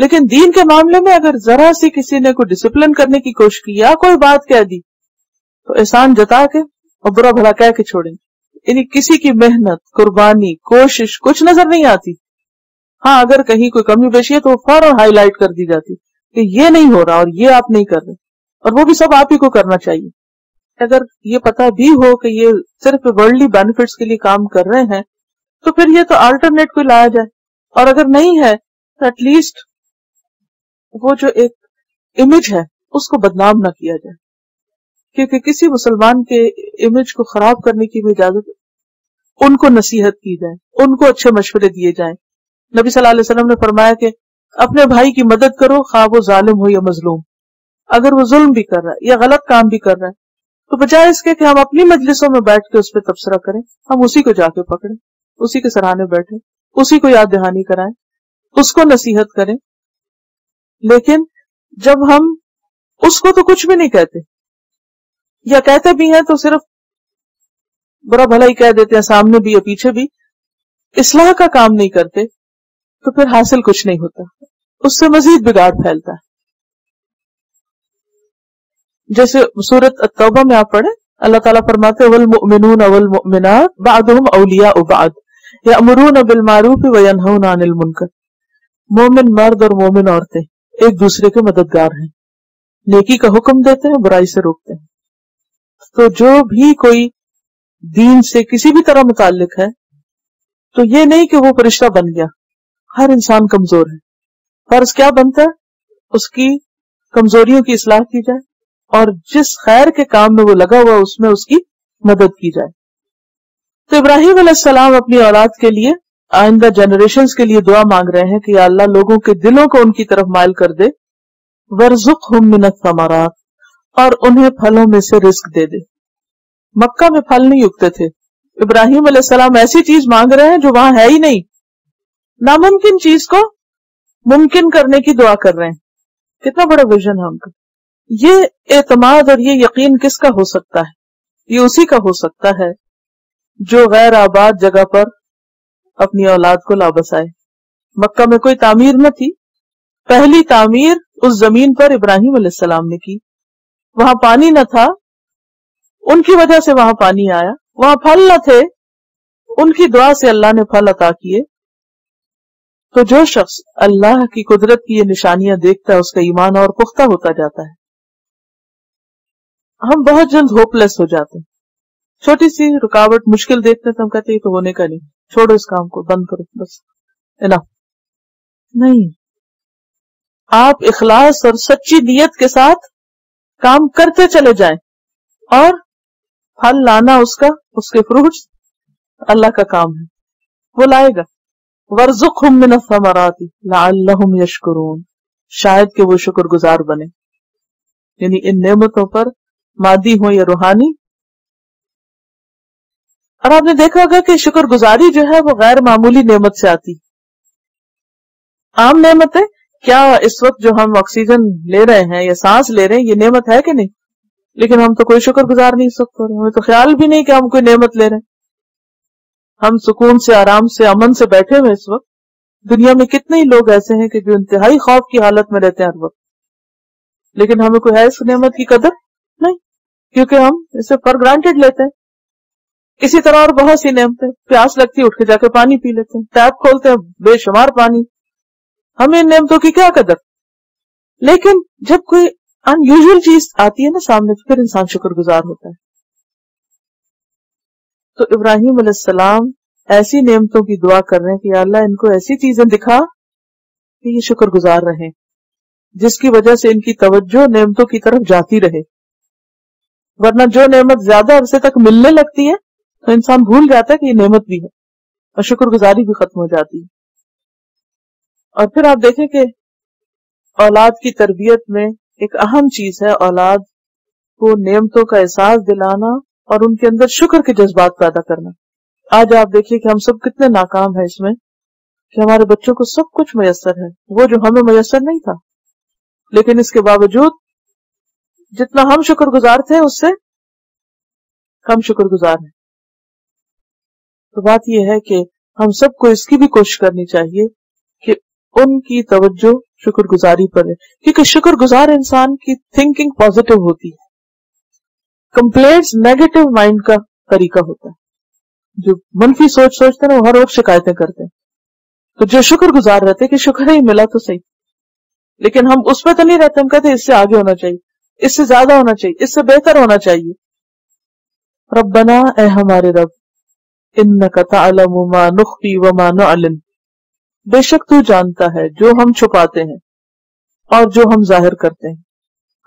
लेकिन दीन के मामले में अगर जरा सी किसी ने कोई डिसिप्लिन करने की कोशिश की या कोई बात कह दी तो एहसान जता के और बुरा भला कह के छोड़ेंगे। यानी किसी की मेहनत, कुर्बानी, कोशिश कुछ नजर नहीं आती। हाँ, अगर कहीं कोई कमी बेशी है तो फौरन हाईलाइट कर दी जाती कि ये नहीं हो रहा और ये आप नहीं कर रहे, और वो भी सब आप ही को करना चाहिए। अगर ये पता भी हो कि ये सिर्फ वर्ल्डली बेनिफिट्स के लिए काम कर रहे हैं तो फिर ये तो अल्टरनेट कोई लाया जाए, और अगर नहीं है तो एटलीस्ट वो जो एक इमेज है उसको बदनाम ना किया जाए, क्योंकि किसी मुसलमान के इमेज को खराब करने की भी इजाजत। उनको नसीहत की जाए, उनको अच्छे मशवरे दिए जाए। नबी सल्लल्लाहु अलैहि वसल्लम ने फरमाया कि अपने भाई की मदद करो, खा वो जालिम हो या मजलूम। अगर वो जुल्म भी कर रहा है या गलत काम भी कर रहा है तो बजाय इसके कि हम अपनी मजलिसों में बैठ के उस पर तबसरा करें, हम उसी को जाके पकड़े, उसी के सराहने बैठे, उसी को याद दहानी कराएं, उसको नसीहत करें। लेकिन जब हम उसको तो कुछ भी नहीं कहते, या कहते भी हैं तो सिर्फ बुरा भला ही कह देते हैं, सामने भी या पीछे भी, इस्लाह का काम नहीं करते, तो फिर हासिल कुछ नहीं होता, उससे मजीद बिगाड़ फैलता है। जैसे सूरत अत-तौबा में आप पढ़े, अल्लाह ताला फरमाते वल मुमिनून वल मुमिनात बादुहुम औलियाउ बाद यअमुरून बिल मारूफ व यनहौना अनिल मुनकर। मोमिन मर्द और मोमिन औरतें एक दूसरे के मददगार हैं, नेकी का हुक्म देते हैं, बुराई से रोकते हैं। तो जो भी कोई दीन से किसी भी तरह मुताल्लिक है तो ये नहीं कि वो फरिश्ता बन गया। हर इंसान कमजोर है, फर्ज क्या बनता है उसकी कमजोरियों की इस्लाह की जाए और जिस खैर के काम में वो लगा हुआ उसमें उसकी मदद की जाए। तो इब्राहिम अलैहिस्सलाम अपनी औलाद के लिए, आइंदा जनरेशंस के लिए दुआ मांग रहे हैं कि या अल्लाह लोगों के दिलों को उनकी तरफ माइल कर दे, वर्ज़ुक़हुम मिनस्समरात, और उन्हें फलों में से रिस्क दे दे। मक्का में फल नहीं उगते थे, इब्राहिम अलैहिस्सलाम ऐसी चीज मांग रहे हैं जो वहां है ही नहीं। नामुमकिन चीज को मुमकिन करने की दुआ कर रहे हैं। कितना बड़ा विजन है उनका। ये एतमाद और ये यकीन किसका हो सकता है? ये उसी का हो सकता है जो गैर आबाद जगह पर अपनी औलाद को लाबसाए। मक्का में कोई तामीर न थी, पहली तामीर उस जमीन पर इब्राहिम अलैहिस्सलाम ने की। वहां पानी न था, उनकी वजह से वहां पानी आया। वहां फल न थे, उनकी दुआ से अल्लाह ने फल अता किए। तो जो शख्स अल्लाह की कुदरत की ये निशानियां देखता है उसका ईमान और पुख्ता होता जाता है। हम बहुत जल्द होपलेस हो जाते हैं, छोटी सी रुकावट, मुश्किल देखते हैं तो हम कहते हैं ये तो होने का नहीं, छोड़ो इस काम को, बंद करो, बस इनफ। नहीं, आप इखलास और सच्ची नियत के साथ काम करते चले जाएं और फल लाना उसका, उसके फ्रूट्स अल्लाह का काम है, वो लाएगा। वर्ज़ुक़हुम मिनस्समराति लअल्लहुम यशकुरून, शायद कि वो शुक्रगुजार बने। यानी इन नेमतों पर मादी हो या रूहानी, और आपने देखा होगा कि शुक्रगुजारी जो है वो गैर मामूली नेमत से आती। आम नेमतें, क्या इस वक्त जो हम ऑक्सीजन ले रहे हैं या सांस ले रहे हैं ये नेमत है कि नहीं, लेकिन हम तो कोई शुक्रगुजार नहीं सब कर रहे, हमें तो ख्याल भी नहीं कि हम कोई नेमत ले रहे हैं। हम सुकून से, आराम से, अमन से बैठे हुए इस वक्त। दुनिया में कितने ही लोग ऐसे हैं कि जो इंतहाई खौफ की हालत में रहते हैं हर वक्त, लेकिन हमें कोई है इस नेमत की कदर नहीं, क्योंकि हम इसे फॉर ग्रांटेड लेते हैं। इसी तरह और बहुत सी नेमतें, प्यास लगती है उठ के जाके पानी पी लेते हैं, टैप खोलते हैं बेशुमार पानी, हमें इन नेमतों की क्या कदर। लेकिन जब कोई अनयूजुअल चीज आती है ना सामने, तो फिर इंसान शुक्रगुजार होता है। तो इब्राहिम अलैहिस्सलाम ऐसी नेमतों की दुआ कर रहे हैं कि या अल्लाह इनको ऐसी चीजें दिखा कि ये शुक्रगुजार रहे, जिसकी वजह से इनकी तवज्जो नेमतों की तरफ जाती रहे। वरना जो नेमत ज्यादा अरसे तक मिलने लगती है तो इंसान भूल जाता है कि ये नेमत भी है और शुक्रगुजारी भी खत्म हो जाती है। और फिर आप देखें कि औलाद की तरबियत में एक अहम चीज है औलाद को नेमतों का एहसास दिलाना और उनके अंदर शुक्र के जज्बात पैदा करना। आज आप देखिए कि हम सब कितने नाकाम है इसमें कि हमारे बच्चों को सब कुछ मयसर है, वो जो हमें मयसर नहीं था, लेकिन इसके बावजूद जितना हम शुक्रगुजार थे उससे कम शुक्रगुजार हैं। तो बात यह है कि हम सबको इसकी भी कोशिश करनी चाहिए कि उनकी तवज्जो शुक्रगुजारी पर है, क्योंकि शुक्रगुजार इंसान की थिंकिंग पॉजिटिव होती है। कंप्लेंट्स नेगेटिव माइंड का तरीका होता है, जो मनफी सोच सोचते हैं वो हर वक्त शिकायतें करते हैं। तो जो शुक्रगुजार रहते कि शुक्र ही मिला तो सही, लेकिन हम उस पर तो नहीं रहते, हम कहते इससे आगे होना चाहिए, इससे ज्यादा होना चाहिए, इससे बेहतर होना चाहिए। रब्बना, ए हमारे रब, इन्नका तालमु मा नुख्फी व मा नुअलिन, बेशक तू जानता है जो हम छुपाते हैं और जो हम जाहिर करते हैं।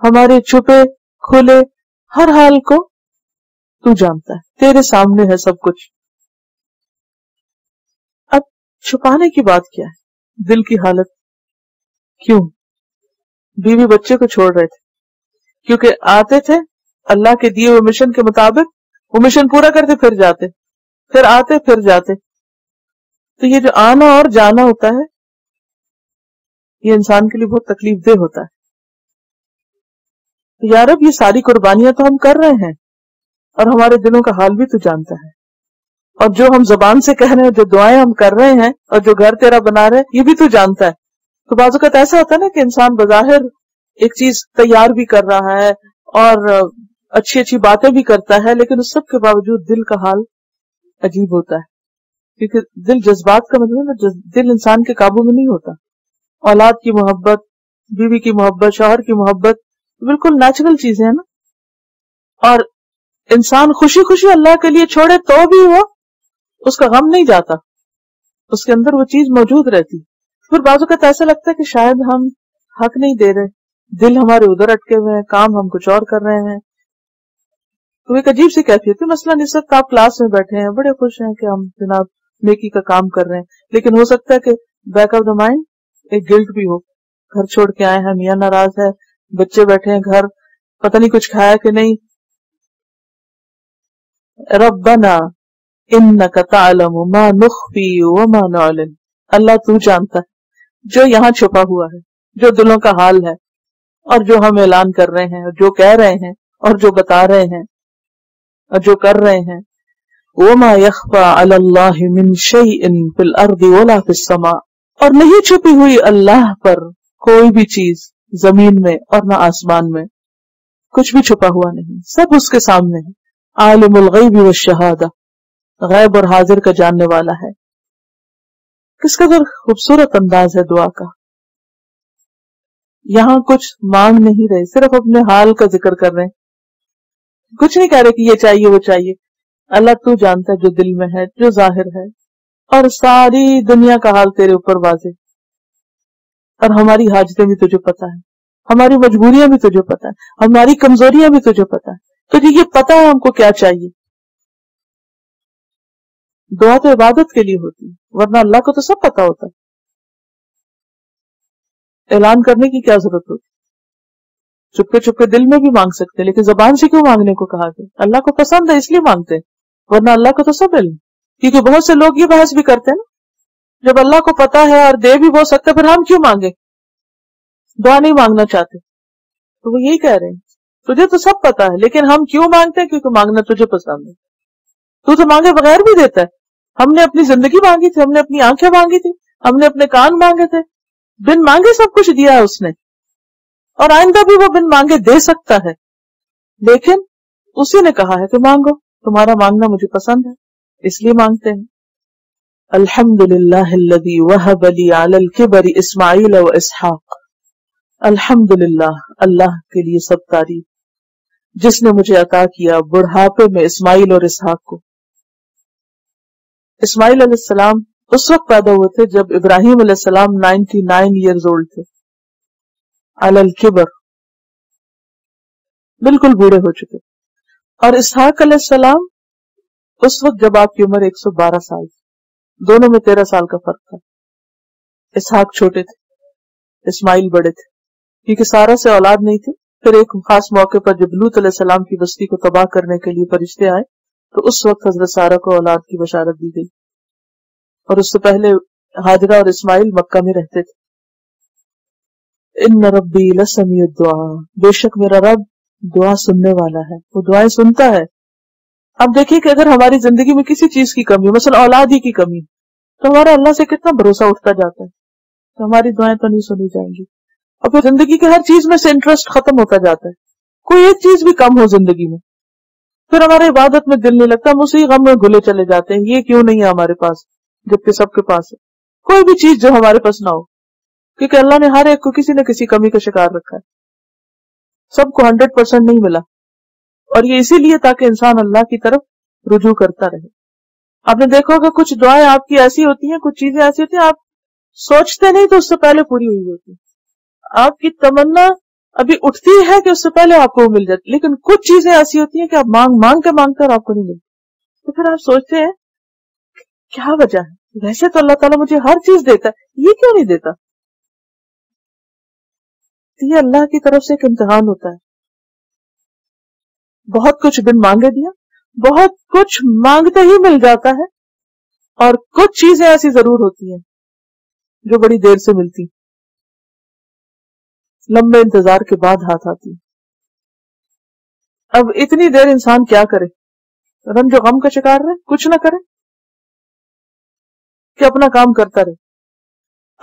हमारे छुपे खुले हर हाल को तू जानता है, तेरे सामने है सब कुछ। अब छुपाने की बात क्या है, दिल की हालत। क्यों बीवी बच्चे को छोड़ रहे थे? क्योंकि आते थे अल्लाह के दिए हुए मिशन के मुताबिक, वो मिशन पूरा करते फिर जाते, फिर आते फिर जाते। तो ये जो आना और जाना होता है ये इंसान के लिए बहुत तकलीफदेह होता है। तो यार अब ये सारी कुर्बानियां तो हम कर रहे हैं और हमारे दिलों का हाल भी तू जानता है, और जो हम जबान से कह रहे हैं, जो दुआएं हम कर रहे हैं और जो घर तेरा बना रहे हैं, ये भी तू जानता है। तो बाज़ वक़्त ऐसा होता है ना कि इंसान बज़ाहिर एक चीज तैयार भी कर रहा है और अच्छी अच्छी बातें भी करता है, लेकिन उस सब के बावजूद दिल का हाल अजीब होता है, क्योंकि दिल जज्बात का मतलब है, दिल इंसान के काबू में नहीं होता। औलाद की मोहब्बत, बीवी की मोहब्बत, शौहर की मोहब्बत बिल्कुल नेचुरल चीजें है ना, और इंसान खुशी खुशी अल्लाह के लिए छोड़े तो भी वो उसका गम नहीं जाता, उसके अंदर वो चीज मौजूद रहती। फिर बाजू का ऐसा लगता है कि शायद हम हक नहीं दे रहे, दिल हमारे उधर अटके हुए हैं, काम हम कुछ और कर रहे हैं। तो एक अजीब सी कैफियत है। मसलन इस वक्त आप क्लास में बैठे हैं, बड़े खुश हैं कि हम जनाब नेकी का काम कर रहे हैं, लेकिन हो सकता है कि बैक ऑफ द माइंड एक गिल्ट भी हो, घर छोड़ के आए हैं, मियां नाराज है, बच्चे बैठे हैं घर, पता नहीं कुछ खाया कि नहीं। रब्बना इन्नका तालमु मा नुख्फी व मा नुअलिन, अल्लाह तू जानता है जो यहाँ छुपा हुआ है, जो दिलों का हाल है और जो हम ऐलान कर रहे हैं और जो कह रहे हैं और जो बता रहे हैं और जो कर रहे हैं। वमा यख्फा अलल्लाहि मिन शैइन फिल अर्दि वला फिस समा, और नहीं छुपी हुई अल्लाह पर कोई भी चीज जमीन में और ना आसमान में, कुछ भी छुपा हुआ नहीं, सब उसके सामने है। आलिमुल गैबि वश्शहादा, गैब और हाजिर का जानने वाला है। किस कदर खूबसूरत अंदाज है दुआ का। यहाँ कुछ मांग नहीं रहे, सिर्फ अपने हाल का जिक्र कर रहे हैं, कुछ नहीं कह रहे कि ये चाहिए वो चाहिए। अल्लाह तू जानता है जो दिल में है, जो जाहिर है, और सारी दुनिया का हाल तेरे ऊपर वाजे, और हमारी हाजतें भी तुझे पता है, हमारी मजबूरियां भी तुझे पता है, हमारी कमजोरियां भी तुझे पता है, तुझे ये पता है हमको क्या चाहिए। दुआ तो इबादत के लिए होती है, वरना अल्लाह को तो सब पता होता है, ऐलान करने की क्या जरूरत होती। चुपके चुपके दिल में भी मांग सकते, लेकिन जबान से क्यों मांगने को कहा गया? अल्लाह को पसंद है इसलिए मांगते। वरना अल्लाह को तो सब इल्म। क्योंकि बहुत से लोग ये बहस भी करते हैं ना, जब अल्लाह को पता है और दे भी बहुत सकते फिर हम क्यों मांगे, दुआ नहीं मांगना चाहते। तो वो यही कह रहे हैं तुझे तो सब पता है लेकिन हम क्यों मांगते हैं, क्योंकि मांगना तुझे पसंद है, तू तो मांगे बगैर भी देता है। हमने अपनी जिंदगी मांगी थी, हमने अपनी आंखें मांगी थी, हमने अपने कान मांगे थे, बिन मांगे सब कुछ दिया है उसने, और आइंदा भी वो बिन मांगे दे सकता है। लेकिन उसी ने कहा है कि मांगो, तुम्हारा मांगना मुझे पसंद है इसलिए मांगते हैं। अल्हम्दुलिल्लाहिल्लज़ी वहब ली अलल किबरी इस्माइल व इसहाक। अल्हम्दुलिल्लाह, अल्लाह के लिए सब तारीफ जिसने मुझे अता किया बुढ़ापे में इस्माइल और इसहाक को। इस्माइल अलैहिस्सलाम उस वक्त पैदा हुए थे जब इब्राहिम अलैहिस्सलाम निन्यानवे इयर्स ओल्ड थे, अलल किबर बिल्कुल बूढ़े हो चुके, और इसहाक अलैहिस्सलाम उस वक्त जब आपकी उम्र एक सौ बारह साल, दोनों में तेरह साल का फर्क था। इसहाक छोटे थे, इस्माइल बड़े थे, क्योंकि सारा से औलाद नहीं थी। फिर एक खास मौके पर जब लूत अलैहिस्सलाम की बस्ती को तबाह करने के लिए फरिश्ते आए तो उस वक्त हजरत सारा को औलाद की बशारत दी गई, और उससे पहले हाजरा और इस्माइल मक्का में रहते थे। इन्न रब्बी लसमीउ दुआ, बेशक मेरा रब दुआ सुनने वाला है, वो दुआएं सुनता है। अब देखिए कि अगर हमारी जिंदगी में किसी चीज की कमी हो, मसलन औलाद ही की कमी, तो हमारा अल्लाह से कितना भरोसा उठता जाता है, तो हमारी दुआएं तो नहीं सुनी जाएंगी। और फिर जिंदगी के हर चीज में से इंटरेस्ट खत्म होता जाता है, कोई एक चीज भी कम हो जिंदगी में, फिर हमारे इबादत में दिल नहीं लगता, हम उसी गम में घुले चले जाते हैं, ये क्यों नहीं है हमारे पास जबकि सबके पास है। कोई भी चीज जो हमारे पास ना हो, क्योंकि अल्लाह ने हर एक को किसी न किसी कमी का शिकार रखा है, सबको हंड्रेड परसेंट नहीं मिला। और ये इसीलिए ताकि इंसान अल्लाह की तरफ रुजू करता रहे। आपने देखा होगा कुछ दुआएं आपकी ऐसी होती हैं, कुछ चीजें ऐसी होती हैं आप सोचते नहीं तो उससे पहले पूरी हुई होती, आपकी तमन्ना अभी उठती है कि उससे पहले आपको वो मिल जाती, लेकिन कुछ चीजें ऐसी होती हैं कि आप मांग मांग के मांगते और आपको नहीं मिलती। तो फिर आप सोचते हैं क्या वजह है, वैसे तो अल्लाह ताला मुझे हर चीज देता है, ये क्यों नहीं देता। तो ये अल्लाह की तरफ से एक इम्तिहान होता है। बहुत कुछ बिन मांगे दिया, बहुत कुछ मांगते ही मिल जाता है, और कुछ चीजें ऐसी जरूर होती हैं जो बड़ी देर से मिलती, लंबे इंतजार के बाद हाथ आती। अब इतनी देर इंसान क्या करे, रंजो गम का शिकार रहे, कुछ ना करे कि अपना काम करता रहे।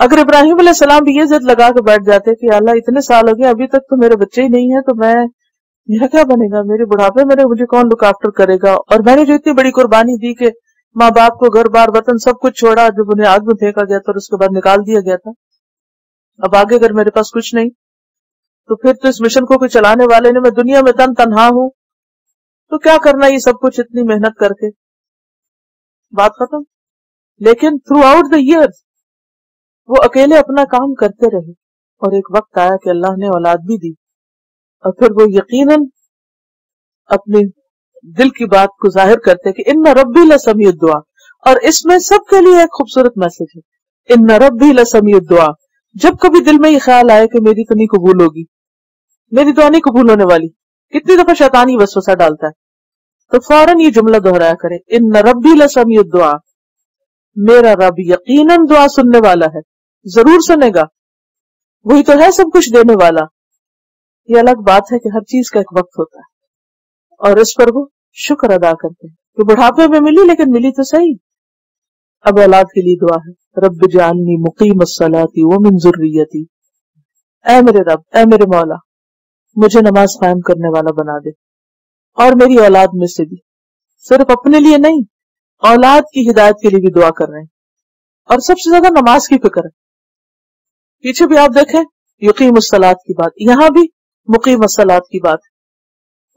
अगर इब्राहिम अलैहिस्सलाम भी ये जिद लगा के बैठ जाते कि अल्लाह इतने साल हो गए अभी तक तो मेरे बच्चे ही नहीं है, तो मैं मेरा क्या बनेगा, मेरे बुढ़ापे मेरे मुझे कौन लुक आफ्टर करेगा, और मैंने जो इतनी बड़ी कुर्बानी दी कि माँ बाप को, घर बार, वतन सब कुछ छोड़ा जब उन्हें आग में फेंका गया था और उसके बाद निकाल दिया गया था, अब आगे अगर मेरे पास कुछ नहीं तो फिर तो इस मिशन को कोई चलाने वाले ने, मैं दुनिया में तन तन्हा हूं, तो क्या करना ये सब कुछ इतनी मेहनत करके, बात खत्म। लेकिन थ्रू आउट द ईयर्स वो अकेले अपना काम करते रहे, और एक वक्त आया कि अल्लाह ने औलाद भी दी, और फिर वो यकीनन अपने दिल की बात को जाहिर करते कि इन्ना रब्बी लसमीउद दुआ। और इसमें सबके लिए एक खूबसूरत मैसेज है, इन्ना रब्बी लसमीउद दुआ। जब कभी दिल में ये ख्याल आए कि मेरी तो नहीं कबूल होगी, मेरी दुआ नहीं कबूल होने वाली, कितनी दफा शैतानी वसवसा डालता है, तो फौरन ये जुमला दोहराया करें, इन्ना रब्बी लसमीउद दुआ, मेरा रब यकीनन दुआ सुनने वाला है, जरूर सुनेगा, वही तो है सब कुछ देने वाला। ये अलग बात है कि हर चीज का एक वक्त होता है, और इस पर वो शुक्र अदा करते हैं कि बुढ़ापे में मिली लेकिन मिली तो सही। अब औलाद के लिए दुआ है, रब जानी मुकीम अस्सलाती व मिन ज़ुर्रियती, ऐ मेरे रब, ऐ मेरे मौला, मुझे नमाज कायम करने वाला बना दे और मेरी औलाद में से भी। सिर्फ अपने लिए नहीं, औलाद की हिदायत के लिए भी दुआ कर रहे हैं, और सबसे ज्यादा नमाज की फिक्र है। पीछे भी आप देखें यकीम अस्सलात की बात, यहाँ भी मुकीम अस्सलात की बात।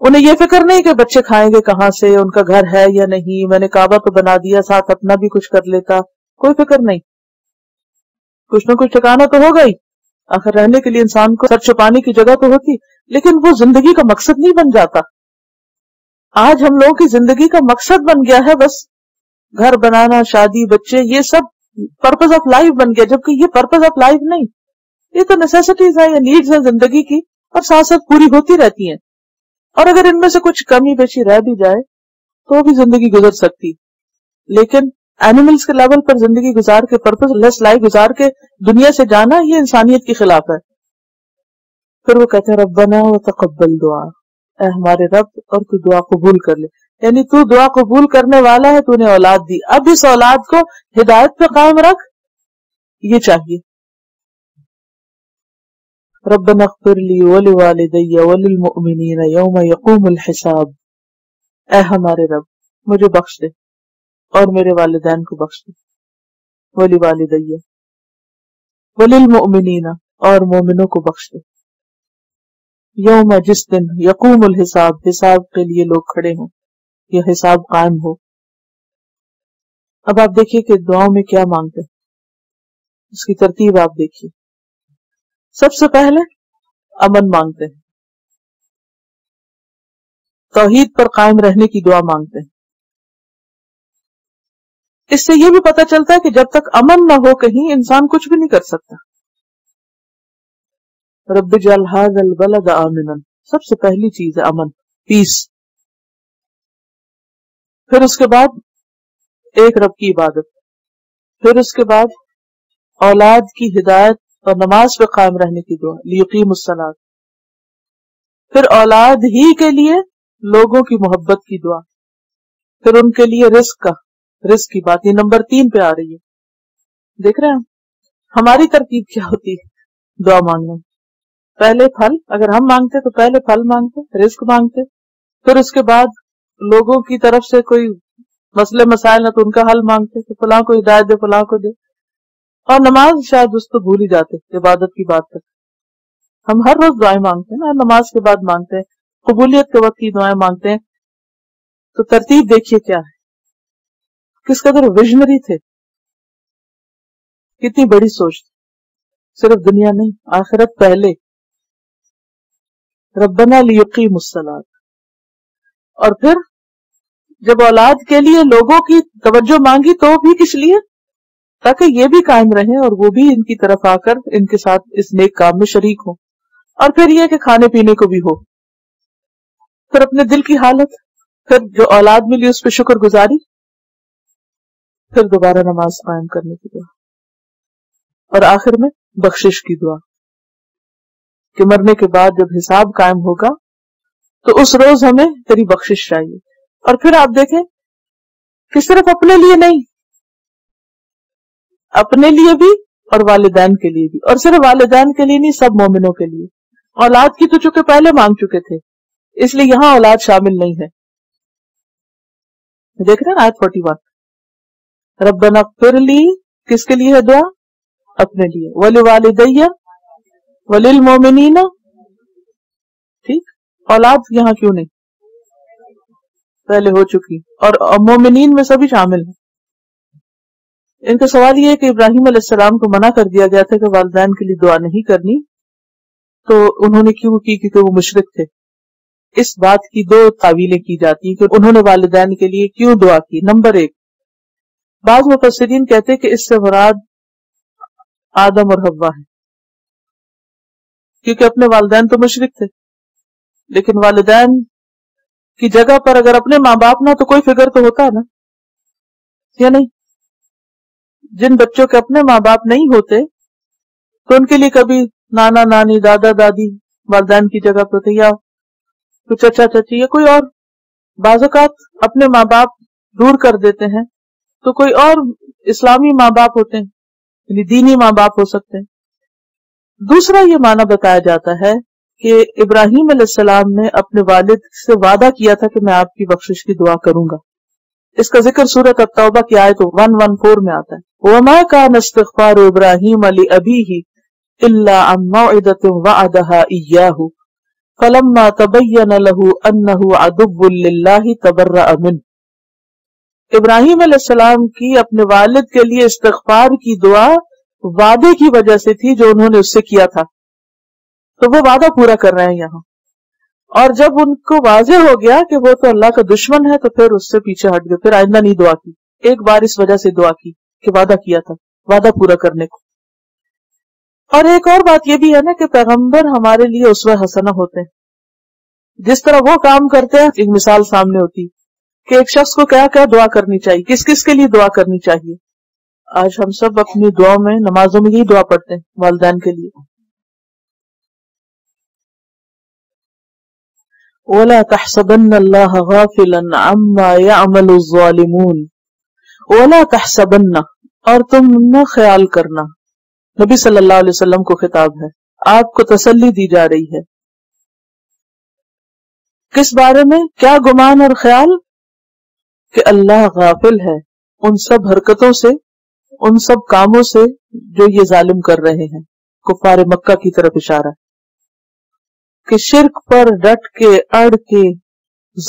उन्हें यह फिक्र नहीं कि बच्चे खाएंगे कहाँ से, उनका घर है या नहीं, मैंने काबा तो बना दिया, साथ अपना भी कुछ कर लेता, कोई फिक्र नहीं, कुछ ना कुछ ठिकाना तो होगा ही, आखिर रहने के लिए इंसान को सर छुपाने की जगह तो होती, लेकिन वो जिंदगी का मकसद नहीं बन जाता। आज हम लोगों की जिंदगी का मकसद बन गया है बस घर बनाना, शादी, बच्चे, ये सब पर्पस ऑफ लाइफ बन गया, जबकि ये पर्पस ऑफ लाइफ नहीं, ये तो नेसेसिटीज है, ये नीड्स है जिंदगी की, और साथ साथ पूरी होती रहती हैं। और अगर इनमें से कुछ कमी बेशी रह भी जाए तो भी जिंदगी गुजर सकती, लेकिन एनिमल्स के लेवल पर जिंदगी गुजार के पर्पस लेस लाइफ गुजार के दुनिया से जाना ये इंसानियत के खिलाफ है। फिर वो कहते हैं रब्बना व तकब्बल दुआ, ऐ हमारे रब और तू दुआ कबूल कर ले, यानी तू दुआ कबूल करने वाला है, तूने औलाद दी, अब इस औलाद को हिदायत पे कायम रख, ये चाहिए। रब्बना अग़फिर ली व लिवालिदैया व लिलमुमिनीन यौम यक़ूमुल हिसाब, ऐ हमारे रब मुझे बख्श दे और मेरे वालिदैन को बख्श दे, व लिवालिदैया व लिलमुमिनीन और मोमिनों को बख्श दे, यौम जिस दिन यक़ूमुल हिसाब हिसाब के लिए लोग खड़े हों, यह हिसाब कायम हो। अब आप देखिए कि दुआओं में क्या मांगते हैं, उसकी तरतीब आप देखिए। सबसे पहले अमन मांगते हैं, तौहीद पर कायम रहने की दुआ मांगते हैं। इससे यह भी पता चलता है कि जब तक अमन ना हो कहीं इंसान कुछ भी नहीं कर सकता। रब्बि जअल हाज़ल बलद आमिनन, सबसे पहली चीज है अमन, पीस। फिर उसके बाद एक रब की इबादत, फिर उसके बाद औलाद की हिदायत और नमाज पे कायम रहने की दुआ, लियुकीमुस सलात। फिर औलाद ही के लिए लोगों की मोहब्बत की दुआ, फिर उनके लिए रिस्क का, रिस्क की बात ये नंबर तीन पे आ रही है। देख रहे हैं हमारी तरकीब क्या होती है दुआ मांगने, पहले फल, अगर हम मांगते तो पहले फल मांगते, रिस्क मांगते, फिर उसके बाद लोगों की तरफ से कोई मसले मसाइल ना तो उनका हल मांगते कि फलां को हिदायत दे, फलां को दे, और नमाज शायद उसको भूल ही जाते इबादत की बात तक। हम हर रोज दुआएं मांगते हैं ना, नमाज के बाद मांगते हैं, कबूलियत के वक्त की दुआएं मांगते हैं। तो तरतीब देखिए क्या है, किस कदर विजनरी थे, कितनी बड़ी सोच थी, सिर्फ दुनिया नहीं आखिरत पहले। रब्बना लियुकीमुस सलात, और फिर जब औलाद के लिए लोगों की तवज्जो मांगी तो भी किस लिए, ताकि ये भी कायम रहे और वो भी इनकी तरफ आकर इनके साथ इस नेक काम में शरीक हो। और फिर यह कि खाने पीने को भी हो, फिर अपने दिल की हालत, फिर जो औलाद मिली उस पर शुक्र गुजारी, फिर दोबारा नमाज कायम करने की दुआ, और आखिर में बख्शिश की दुआ कि मरने के बाद जब हिसाब कायम होगा तो उस रोज हमें तेरी बख्शिश चाहिए। और फिर आप देखें कि सिर्फ अपने लिए नहीं, अपने लिए भी और वालिदैन के लिए भी, और सिर्फ वालिदैन के लिए नहीं, सब मोमिनों के लिए। औलाद की तो चुके पहले मांग चुके थे, इसलिए यहाँ औलाद शामिल नहीं है। देख रहे हैं आयत इकतालीस, रब्बना फिर ली किसके लिए है दुआ, अपने लिए, वलि वालिदैया वलिल मोमिनीना, ठीक, औलाद यहाँ क्यों नहीं, पहले हो चुकी, और मोमिनीन में सभी शामिल है। इनका सवाल यह है कि इब्राहिम अलैहिस्सलाम को मना कर दिया गया था कि वालिदैन के लिए दुआ नहीं करनी, तो उन्होंने क्यों की, क्योंकि वो मुशरिक थे। इस बात की दो तावीलें की जाती हैं कि उन्होंने वालिदैन के लिए क्यों दुआ की। नंबर एक, बाद मुफस्सिरीन कहते हैं कि इससे मुराद आदम और हव्वा है, क्योंकि अपने वालिदैन तो मुशरिक थे, लेकिन वालिदैन की जगह पर अगर अपने माँ बाप ना तो कोई फिगर तो होता है ना, या नहीं। जिन बच्चों के अपने माँ बाप नहीं होते तो उनके लिए कभी नाना नानी दादा दादी वालिदैन की जगह पर होते, या कुछ चाचा चाची या कोई और। बाज़ात अपने माँ बाप दूर कर देते हैं तो कोई और इस्लामी माँ बाप होते हैं, यानी दीनी माँ बाप हो सकते हैं। दूसरा ये माना बताया जाता है कि इब्राहिम अलैहिस्सलाम ने अपने वालिद से वादा किया था कि मैं आपकी बख्शिश की दुआ करूंगा। इसका जिक्र सूरत अत-तौबा की आयत एक सौ चौदह में आता है, वमा कान इस्तिग़फ़ारु इब्राहीम लि अबीही इल्ला अन मौइदतिन वअदहा इय्याहु फलम्मा तबय्यन लहु अन्नहु अदुव्वुन लिल्लाहि तबर्रअ मिन्हु। इब्राहिम अलैहिस्सलाम की अपने वालिद के लिए इस्तिग़फ़ार की दुआ वादे की वजह से थी जो उन्होंने उससे किया था, तो वो वादा पूरा कर रहे हैं यहाँ। और जब उनको वाजे हो गया कि वो तो अल्लाह का दुश्मन है, तो फिर उससे पीछे हट गए, फिर आइंदा नहीं दुआ की। एक बार इस वजह से दुआ की कि वादा किया था, वादा पूरा करने को। और एक और बात ये भी है ना कि पैगंबर हमारे लिए उसवा हसना होते हैं, जिस तरह वो काम करते हैं एक मिसाल सामने होती, कि एक शख्स को क्या क्या दुआ करनी चाहिए, किस किस के लिए दुआ करनी चाहिए। आज हम सब अपनी दुआओं में, नमाजों में यही दुआ पढ़ते हैं वालिदैन के लिए। वला तहसबन्न अल्लाह गाफिलन अम्मा यअमलु ज़ालिमून। वला तहसबन्न, और तुम न ख्याल करना, नबी सल्लल्लाहु अलैहि वसल्लम को खिताब है, आपको तसल्ली दी जा रही है। किस बारे में? क्या गुमान और ख्याल कि अल्लाह गाफिल है उन सब हरकतों से, उन सब कामों से जो ये जालिम कर रहे हैं। कुफार मक्का की तरफ इशारा कि शिर्क पर डट के, अड़ के,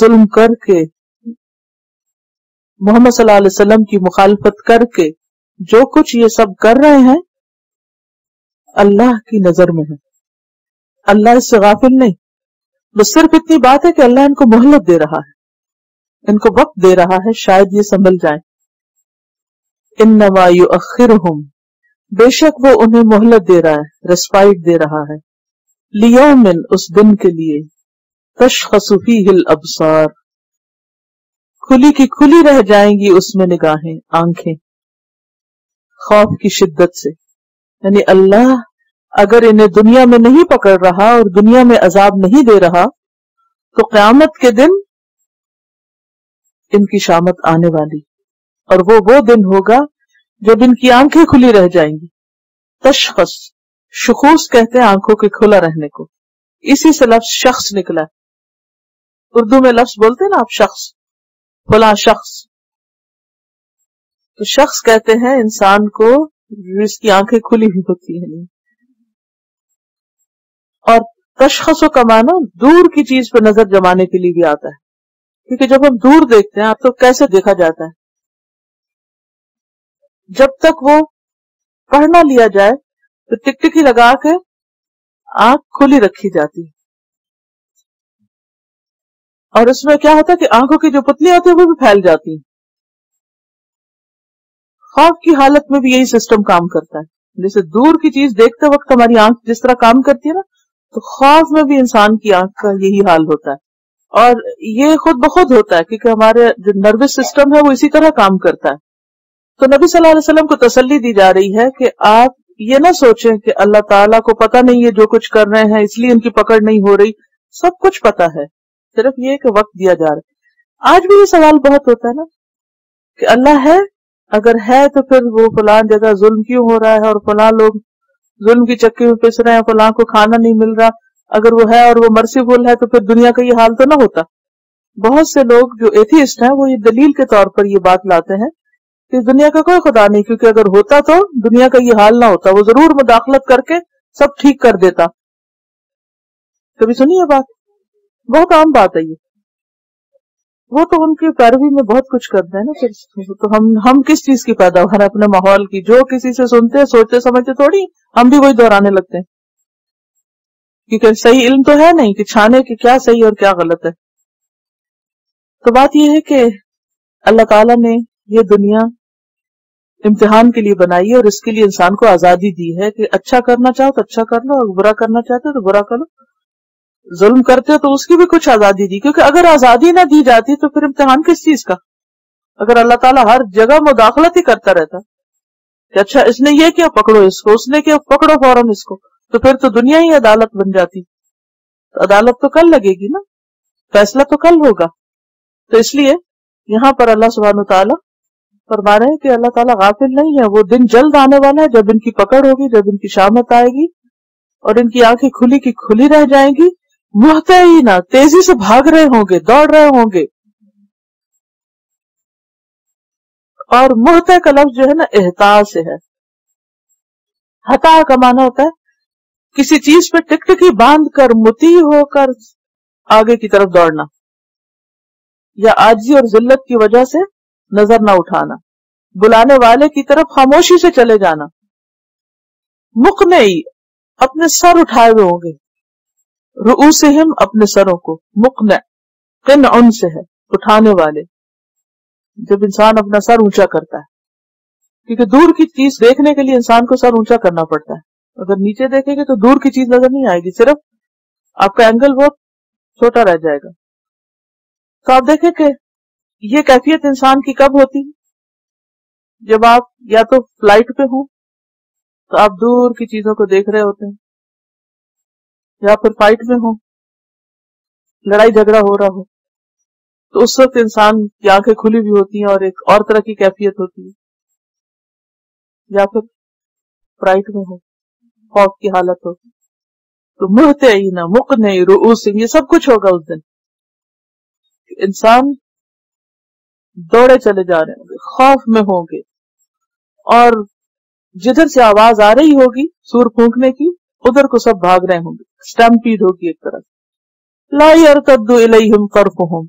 जुल्म करके, मोहम्मद सल्लल्लाहु अलैहि वसल्लम की मुखालफत करके जो कुछ ये सब कर रहे हैं अल्लाह की नजर में है, अल्लाह इससे गाफिल नहीं। बस सिर्फ इतनी बात है कि अल्लाह इनको मोहलत दे रहा है, इनको वक्त दे रहा है, शायद ये संभल जाए। इन्नमा युअख्खिरुहुम, बेशक वो उन्हें मोहलत दे रहा है, रेस्पाइट दे रहा है। लियौमिन, उस दिन के लिए, तशखसु फीहिल अब्सार, खुली की खुली रह जाएंगी उसमें निगाहें, आंखें, खौफ की शिद्दत से। यानी अल्लाह अगर इन्हें दुनिया में नहीं पकड़ रहा और दुनिया में अजाब नहीं दे रहा तो क़यामत के दिन इनकी शामत आने वाली, और वो वो दिन होगा जब इनकी आंखें खुली रह जाएंगी। तशखस, शखूस कहते हैं आंखों के खुला रहने को, इसी से लफ्ज शख्स निकला। उर्दू में लफ्ज बोलते हैं ना आप, शख्स, फला शख्स, तो शख्स कहते हैं इंसान को जिसकी आंखें खुली हुई होती है। और तशखसों का माना दूर की चीज पर नजर जमाने के लिए भी आता है, क्योंकि जब हम दूर देखते हैं, आप तो कैसे देखा जाता है, जब तक वो पढ़ना लिया जाए तो टिकटिकी लगा के आंख खुली रखी जाती है। और उसमें क्या होता है कि आंखों की जो पुतली होती है वो भी फैल जाती है। खौफ की हालत में भी यही सिस्टम काम करता है। जैसे दूर की चीज देखते वक्त हमारी आंख जिस तरह काम करती है ना, तो खौफ में भी इंसान की आंख का यही हाल होता है। और ये खुद बखुद होता है क्योंकि हमारे जो नर्वस सिस्टम है वो इसी तरह काम करता है। तो नबी सल्लल्लाहु अलैहि वसल्लम को तसल्ली दी जा रही है कि आप ये ना सोचें कि अल्लाह ताला को पता नहीं है जो कुछ कर रहे हैं इसलिए इनकी पकड़ नहीं हो रही, सब कुछ पता है, सिर्फ ये कि वक्त दिया जा रहा है। आज भी ये सवाल बहुत होता है ना कि अल्लाह है, अगर है तो फिर वो फलां जगह जुल्म क्यों हो रहा है और फलां लोग जुल्म की चक्की में पिस रहे हैं, फलां को खाना नहीं मिल रहा, अगर वो है और वो मर्सीफुल है तो फिर दुनिया का ये हाल तो ना होता। बहुत से लोग जो एथियस्ट हैं वो ये दलील के तौर पर ये बात लाते हैं कि दुनिया का कोई खुदा नहीं, क्योंकि अगर होता तो दुनिया का ये हाल ना होता, वो जरूर मुदाखलत करके सब ठीक कर देता। कभी सुनिए बात, बहुत आम बात है ये। वो तो उनकी पैरवी में बहुत कुछ करते हैं ना, फिर तो हम हम किस चीज की पैदावार है, अपने माहौल की। जो किसी से सुनते हैं, सोचते समझते थोड़ी हम भी वही दोहराने लगते हैं, क्योंकि सही इल्म तो है नहीं कि छाने कि क्या सही और क्या गलत है। तो बात यह है कि अल्लाह ताला ने ये दुनिया इम्तिहान के लिए बनाई है और इसके लिए इंसान को आजादी दी है कि अच्छा करना चाहो तो अच्छा कर लो और बुरा करना चाहते हो तो बुरा कर लो। जुल्म करते हो तो उसकी भी कुछ आजादी दी, क्योंकि अगर आजादी ना दी जाती तो फिर इम्तिहान किस चीज का, अगर अल्लाह ताला हर जगह मुदाखलत ही करता रहता कि अच्छा इसने ये किया पकड़ो इसको, उसने किया पकड़ो फौरन इसको, तो फिर तो दुनिया ही अदालत बन जाती। तो अदालत तो कल लगेगी ना, फैसला तो कल होगा। तो इसलिए यहाँ पर अल्लाह सुब्हानहू तआला फरमा रहे हैं कि अल्लाह ताला गाफिल नहीं है, वो दिन जल्द आने वाला है जब इनकी पकड़ होगी, जब इनकी शामत आएगी और इनकी आंखें खुली की खुली रह जाएंगी, मुहते ही ना, तेजी से भाग रहे होंगे, दौड़ रहे होंगे। और मुहते का लफ्ज जो है ना एहता से है। हता का माना होता है किसी चीज पे टिकटिकी बांध कर, मुती होकर आगे की तरफ दौड़ना, या आजी और जिल्लत की वजह से नजर ना उठाना, बुलाने वाले की तरफ खामोशी से चले जाना। मुकनेई, अपने सर उठाए हुए होंगे, रुऊसिहिम, अपने सरों को, मुकने किन से है, उठाने वाले, जब इंसान अपना सर ऊंचा करता है, क्योंकि दूर की चीज देखने के लिए इंसान को सर ऊंचा करना पड़ता है। अगर नीचे देखेंगे तो दूर की चीज नजर नहीं आएगी, सिर्फ आपका एंगल बहुत छोटा रह जाएगा। तो आप देखें कि ये कैफियत इंसान की कब होती है? जब आप या तो फ्लाइट पे हो तो आप दूर की चीजों को देख रहे होते हैं, या फिर फाइट में हो, लड़ाई झगड़ा हो रहा हो, तो उस वक्त इंसान की आंखें खुली भी होती हैं और एक और तरह की कैफियत होती है। या फिर प्राइड में हो, खौफ की हालत हो, तो मुहते ही ना, मुक नहीं, रूस, ये सब कुछ होगा उस दिन। इंसान दौड़े चले जा रहे होंगे, खौफ में होंगे, और जिधर से आवाज आ रही होगी सूर फूंकने की, उधर को सब भाग रहे होंगे, स्टैम्पीड होगी एक तरह से। लाई और तद्दू इलैहिम तरफुहुम,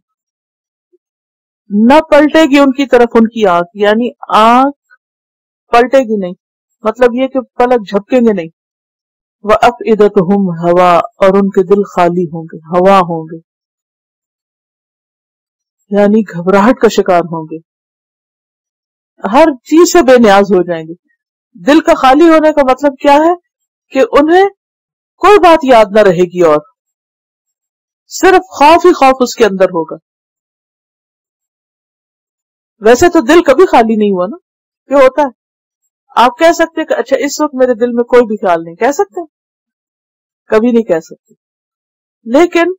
न पलटेगी उनकी तरफ उनकी आंख, यानी आंख पलटेगी नहीं, मतलब ये कि पलक झपकेंगे नहीं। वह अफइदतहुम हवा, और उनके दिल खाली होंगे, हवा होंगे, यानी घबराहट का शिकार होंगे, हर चीज से बेनियाज हो जाएंगे। दिल का खाली होने का मतलब क्या है? कि उन्हें कोई बात याद ना रहेगी और सिर्फ खौफ ही खौफ उसके अंदर होगा। वैसे तो दिल कभी खाली नहीं हुआ ना, ये होता है। आप कह सकते हैं अच्छा इस वक्त मेरे दिल में कोई भी ख्याल नहीं, कह सकते? कभी नहीं कह सकते। लेकिन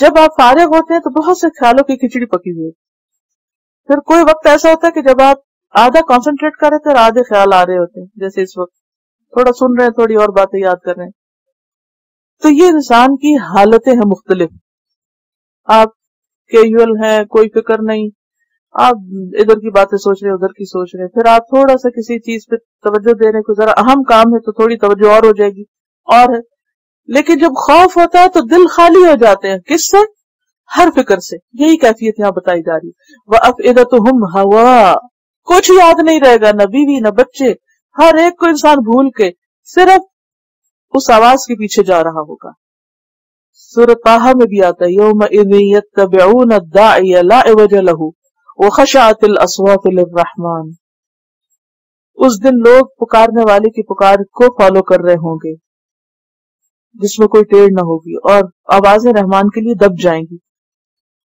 जब आप फारिग होते हैं तो बहुत से ख्यालों की खिचड़ी पकी हुई है। फिर कोई वक्त ऐसा होता है कि जब आप आधा कॉन्सेंट्रेट कर रहे थे और आधे ख्याल आ रहे होते हैं, जैसे इस वक्त थोड़ा सुन रहे हैं, थोड़ी और बातें याद कर रहे हैं। तो ये इंसान की हालतें हैं मुख्तलिफ। आप कैजुअल हैं, कोई फिक्र नहीं, आप इधर की बातें सोच रहे हैं, उधर की सोच रहे हैं, फिर आप थोड़ा सा किसी चीज पे तवज्जो दे रहे हैं, कोई जरा अहम काम है तो थोड़ी तवज्जो और हो जाएगी और है। लेकिन जब खौफ होता है तो दिल खाली हो जाते हैं, किससे? हर फिक्र से। यही कैफियत यहाँ बताई जा रही है। वह अफइदतहुम हवा, कुछ याद नहीं रहेगा, न बीवी न बच्चे, हर एक को इंसान भूल के सिर्फ उस आवाज के पीछे जा रहा होगा। सूरह ताहा में भी आता है, यौमइज़ यत्तबिऊन अद्दाइय ला इवजा लहू व खशाअतिल अस्वातु लिर्रहमान। उस दिन लोग पुकारने वाले की पुकार को फॉलो कर रहे होंगे, जिसमें कोई टेढ़ न होगी, और आवाजें रहमान के लिए दब जाएंगी।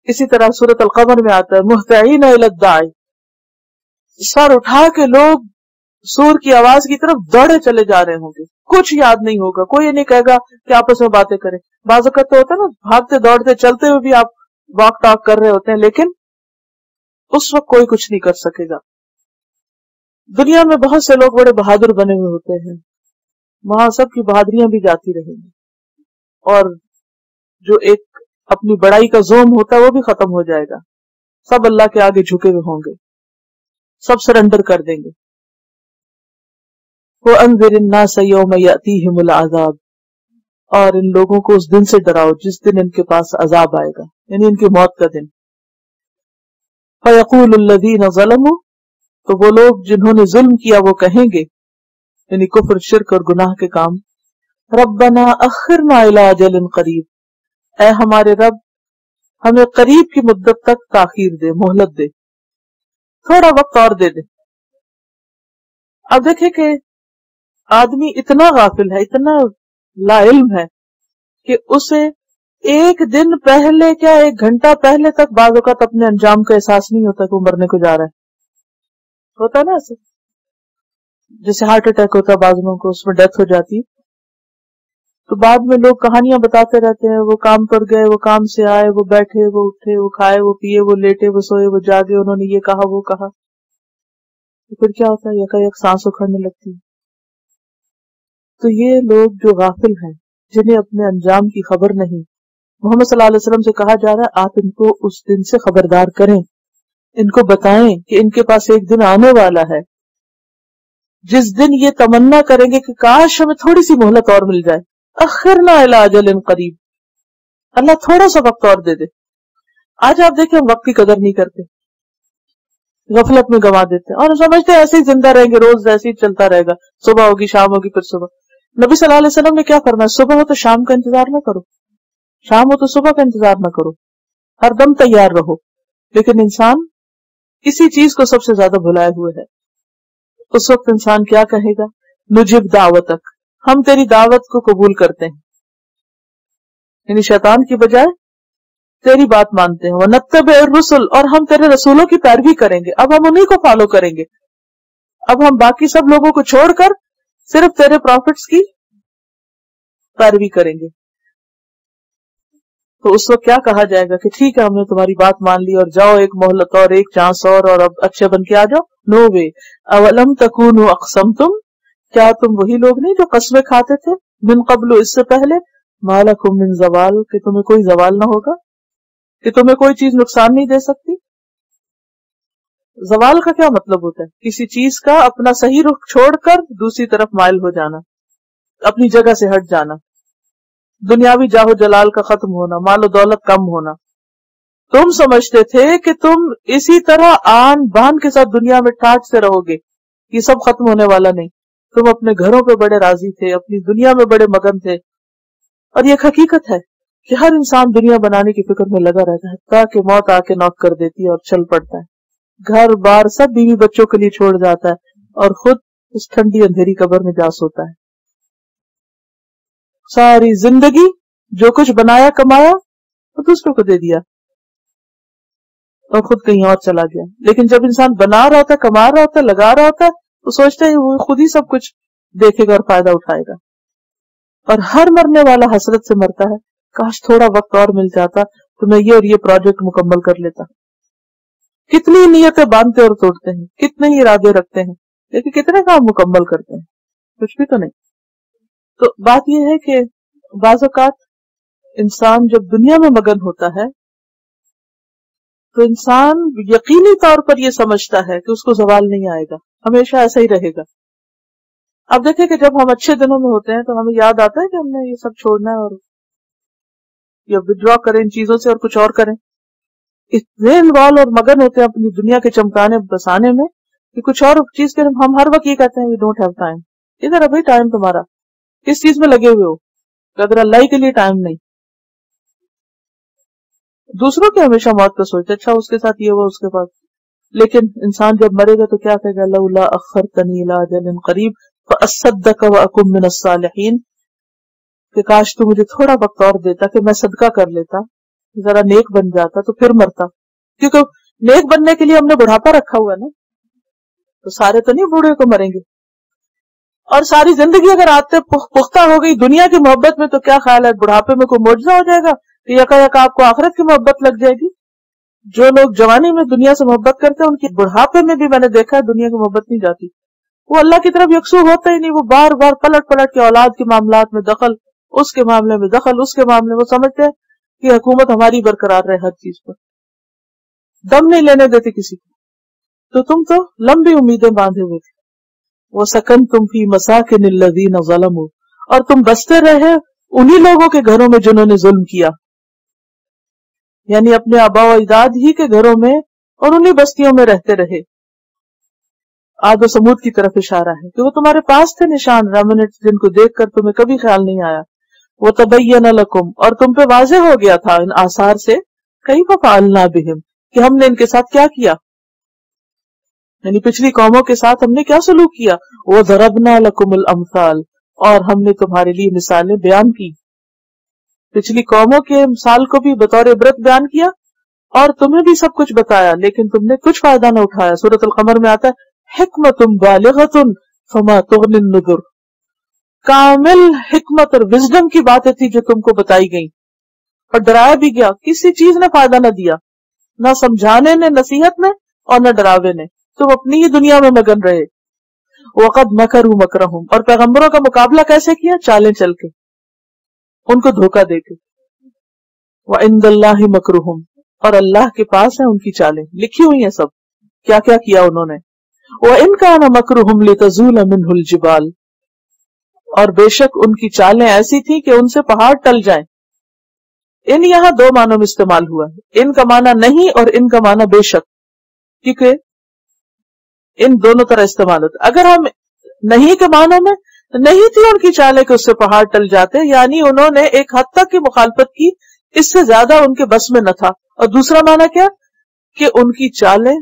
इसी तरह सूरत अल-कमर में आता है, मुहतईन इला दाई, सर उठा के लोग सूर की आवाज की तरफ दौड़े चले जा रहे होंगे, कुछ याद नहीं होगा, कोई ये नहीं कहेगा कि आपस में बातें करें। बाज़ वक़्त तो होता है ना, भागते दौड़ते चलते हुए भी आप वॉक टॉक कर रहे होते हैं, लेकिन उस वक्त कोई कुछ नहीं कर सकेगा। दुनिया में बहुत से लोग बड़े बहादुर बने हुए होते हैं, वहां सबकी बहादुरियां भी जाती रहेंगी, और जो एक अपनी बड़ाई का जोम होता है वो भी खत्म हो जाएगा। सब अल्लाह के आगे झुके हुए होंगे, सब सरेंडर कर देंगे। वो अन्ज़िरिन्नास यौम यातीहिमुल अज़ाब, और इन लोगों को उस दिन से डराओ जिस दिन इनके पास अजाब आएगा, यानी इनकी मौत का दिन। फ़यक़ूलु लज़ीना ज़लमू, तो वो लोग जिन्होंने जुल्म किया वो कहेंगे, यानी कुफ्र, शिरक और गुनाह के काम, रब्बना अख़िरना इला अजलिन क़रीब, ऐ हमारे रब हमें करीब की मुद्दत तक ताखीर दे, मोहलत दे, थोड़ा वक्त और दे दे। अब देखे कि आदमी इतना गाफिल है, इतना लाइल्म है कि उसे एक दिन पहले क्या एक घंटा पहले तक बाज़ औक़ात अपने अंजाम का एहसास नहीं होता कि वो मरने को जा रहा है। होता है ना ऐसे, जैसे हार्ट अटैक होता है बाज़ लोगों को, उसमें डेथ हो जाती, तो बाद में लोग कहानियां बताते रहते हैं, वो काम पर गए, वो काम से आए, वो बैठे, वो उठे, वो खाए, वो पिए, वो लेटे, वो सोए, वो जागे, उन्होंने ये कहा, वो कहा। तो फिर क्या होता है? यकायक सांस उखड़ने लगती। तो ये लोग जो गाफिल हैं, जिन्हें अपने अंजाम की खबर नहीं, मोहम्मद सल्लल्लाहु अलैहि वसल्लम से कहा जा रहा है आप इनको उस दिन से खबरदार करें, इनको बताएं कि इनके पास एक दिन आने वाला है, जिस दिन ये तमन्ना करेंगे कि काश हमें थोड़ी सी मोहलत और मिल जाए। अखिरना इला अजलिन करीब, अल्लाह थोड़ा सा वक्त और दे दे। आज आप देखें वक्त की कदर नहीं करते, गफलत में गंवा देते हैं, और समझते हैं ऐसे ही जिंदा रहेंगे, रोज ऐसे ही चलता रहेगा, सुबह होगी शाम होगी फिर सुबह। नबी सल्लल्लाहु अलैहि वसल्लम ने क्या फरमाया? सुबह हो तो शाम का इंतजार ना करो, शाम हो तो सुबह का इंतजार ना करो, हर दम तैयार रहो। लेकिन इंसान इसी चीज को सबसे ज्यादा भुलाए हुए है। उस वक्त इंसान क्या कहेगा? नुजिब दावतक, हम तेरी दावत को कबूल करते हैं, यानी शैतान की बजाय तेरी बात मानते हैं, वनत्तबिउर-रुसुल, और हम तेरे रसूलों की पैरवी करेंगे। अब हम उन्हीं को फॉलो करेंगे, अब हम बाकी सब लोगों को छोड़कर सिर्फ तेरे प्रॉफिट्स की पैरवी करेंगे। तो उस वक्त क्या कहा जाएगा कि ठीक है हमने तुम्हारी बात मान ली और जाओ एक मोहलत और एक चांस और, और अब अच्छे बन के आ जाओ। नो वे। अवलम तकूनु अक़समतुम, क्या तुम वही लोग नहीं जो कस्बे खाते थे बिन कबल, इससे पहले, मालकुम मिन ज़वाल, कि तुम्हें कोई जवाल ना होगा, कि तुम्हें कोई चीज नुकसान नहीं दे सकती। जवाल का क्या मतलब होता है? किसी चीज का अपना सही रुख छोड़कर दूसरी तरफ माइल हो जाना, अपनी जगह से हट जाना, दुनियावी जाहो जलाल का खत्म होना, मालो दौलत कम होना। तुम समझते थे कि तुम इसी तरह आन बान के साथ दुनिया में ठाट से रहोगे, ये सब खत्म होने वाला नहीं। तुम अपने घरों पे बड़े राजी थे, अपनी दुनिया में बड़े मगन थे। और ये हकीकत है कि हर इंसान दुनिया बनाने की फिक्र में लगा रहता है, ताकि मौत आके नॉक कर देती है और चल पड़ता है, घर बार सब बीवी बच्चों के लिए छोड़ जाता है और खुद उस ठंडी अंधेरी कब्र में जा सोता है। सारी जिंदगी जो कुछ बनाया कमाया वो दूसरों को दे दिया और खुद कहीं और चला गया। लेकिन जब इंसान बना रहा होता है, कमा रहा होता है, लगा रहा होता है, तो सोचता है वो खुद ही सब कुछ देखेगा और फायदा उठाएगा। और हर मरने वाला हसरत से मरता है, काश थोड़ा वक्त और मिल जाता तो मैं ये और ये प्रोजेक्ट मुकम्मल कर लेता। कितनी नीयतें बांधते और तोड़ते हैं, कितने ही इरादे रखते हैं, लेकिन कितने काम मुकम्मल करते हैं? कुछ भी तो नहीं। तो बात यह है कि बाज़ औक़ात इंसान जब दुनिया में मगन होता है तो इंसान यकीनी तौर पर यह समझता है कि उसको सवाल नहीं आएगा, हमेशा ऐसा ही रहेगा। अब देखें कि जब हम अच्छे दिनों में होते हैं तो हमें याद आता है कि हमने ये सब छोड़ना है और या विड्रॉ करें इन चीजों से और कुछ और करें। इतने इन्वॉल्व और मगन होते हैं अपनी दुनिया के चमकाने बसाने में कि कुछ और चीज के हम हर वक्त ये कहते हैं वी डोंट हैव टाइम। इधर अभी टाइम तुम्हारा किस चीज में लगे हुए हो? अगर अल्लाह के लिए टाइम नहीं, दूसरों के हमेशा मौत पर सोचते, अच्छा उसके साथ ये हुआ, उसके पास। लेकिन इंसान जब मरेगा तो क्या कहेगा? लौला अखरतनी इला अजलिन करीब फअसद्दक व अकुन मिनस सालिहीन, कि काश तू मुझे थोड़ा वक्त और देता कि मैं सदका कर लेता, जरा नेक बन जाता तो फिर मरता। क्योंकि नेक बनने के लिए हमने बुढ़ापा रखा हुआ है ना, तो सारे तो नहीं बूढ़े को मरेंगे। और सारी जिंदगी अगर आते पुख्ता हो गई दुनिया की मोहब्बत में तो क्या ख्याल है बुढ़ापे में कोई मुआवजा हो जाएगा? तो यका यका आपको आखिरत की मोहब्बत लग जाएगी। जो लोग जवानी में दुनिया से मोहब्बत करते हैं उनकी बुढ़ापे में भी मैंने देखा है दुनिया की मोहब्बत नहीं जाती, वो अल्लाह की तरफ यकसू होता ही नहीं। वो बार बार पलट पलट के औलाद के मामलों में दखल, उसके मामले में दखल, उसके मामले में समझते हैं कि हुकूमत हमारी बरकरार रहे हर चीज पर, दम नहीं लेने देते किसी को। तो तुम तो लंबी उम्मीदें बांधे हुए थे। वो सकन तुम फी मसाकिनिल लज़ीना ज़लमू, और तुम बसते रहे उन्हीं लोगों के घरों में जिन्होंने जुल्म किया, यानी अपने आबा व अजदाद ही के घरों में और उन्हीं बस्तियों में रहते रहे। आद व समूद की तरफ इशारा है कि वो तुम्हारे पास थे निशान रेमिनेंट्स, जिनको देखकर तुम्हें कभी ख्याल नहीं आया। वो तबय्यन लकुम, और तुम पे वाज़े हो गया था इन आसार से, कई फ़अल्ना बिहिम, कि हमने इनके साथ क्या किया, यानी पिछली कौमों के साथ हमने क्या सलूक किया। वो दरबना लकुमुल अम्साल, और हमने तुम्हारे लिए मिसालें बयान की, पिछली कौमों के मिसाल को भी बतौर इबरत बयान किया और तुम्हें भी सब कुछ बताया, लेकिन तुमने कुछ फायदा न उठाया। सूरत अल-कमर में आता है हिकमतुन बालिगतुन फमा तुगनिन नुदुर, कामिल हिकमत और विजडम की बातें थी जो तुमको बताई गई और डराया भी गया, किसी चीज ने फायदा ना दिया, ना समझाने ने, नसीहत ने, और न डरावे ने। तुम अपनी ही दुनिया में मगन रहे। वक़द मकरू मकरहुम, और पैगंबरों का मुकाबला कैसे किया? चालें चल के, उनको धोखा देके। व इंदल्लाहि मकरुहुम, और अल्लाह के पास है उनकी चालें, लिखी हुई है सब, क्या क्या किया उन्होंने। व इन कान मकरुहुम लितज़ूल मिनहुल जिबाल, और बेशक उनकी चालें ऐसी थी कि उनसे पहाड़ टल जाएं। इन यहाँ दो मानों में इस्तेमाल हुआ है, इनका माना नहीं और इनका माना बेशक, क्योंकि इन दोनों तरह इस्तेमाल होता। अगर हम नहीं के मानों में, नहीं थी उनकी चालें कि उससे पहाड़ टल जाते, यानी उन्होंने एक हद तक की मुखालफत की, इससे ज्यादा उनके बस में न था। और दूसरा माना क्या कि उनकी चालें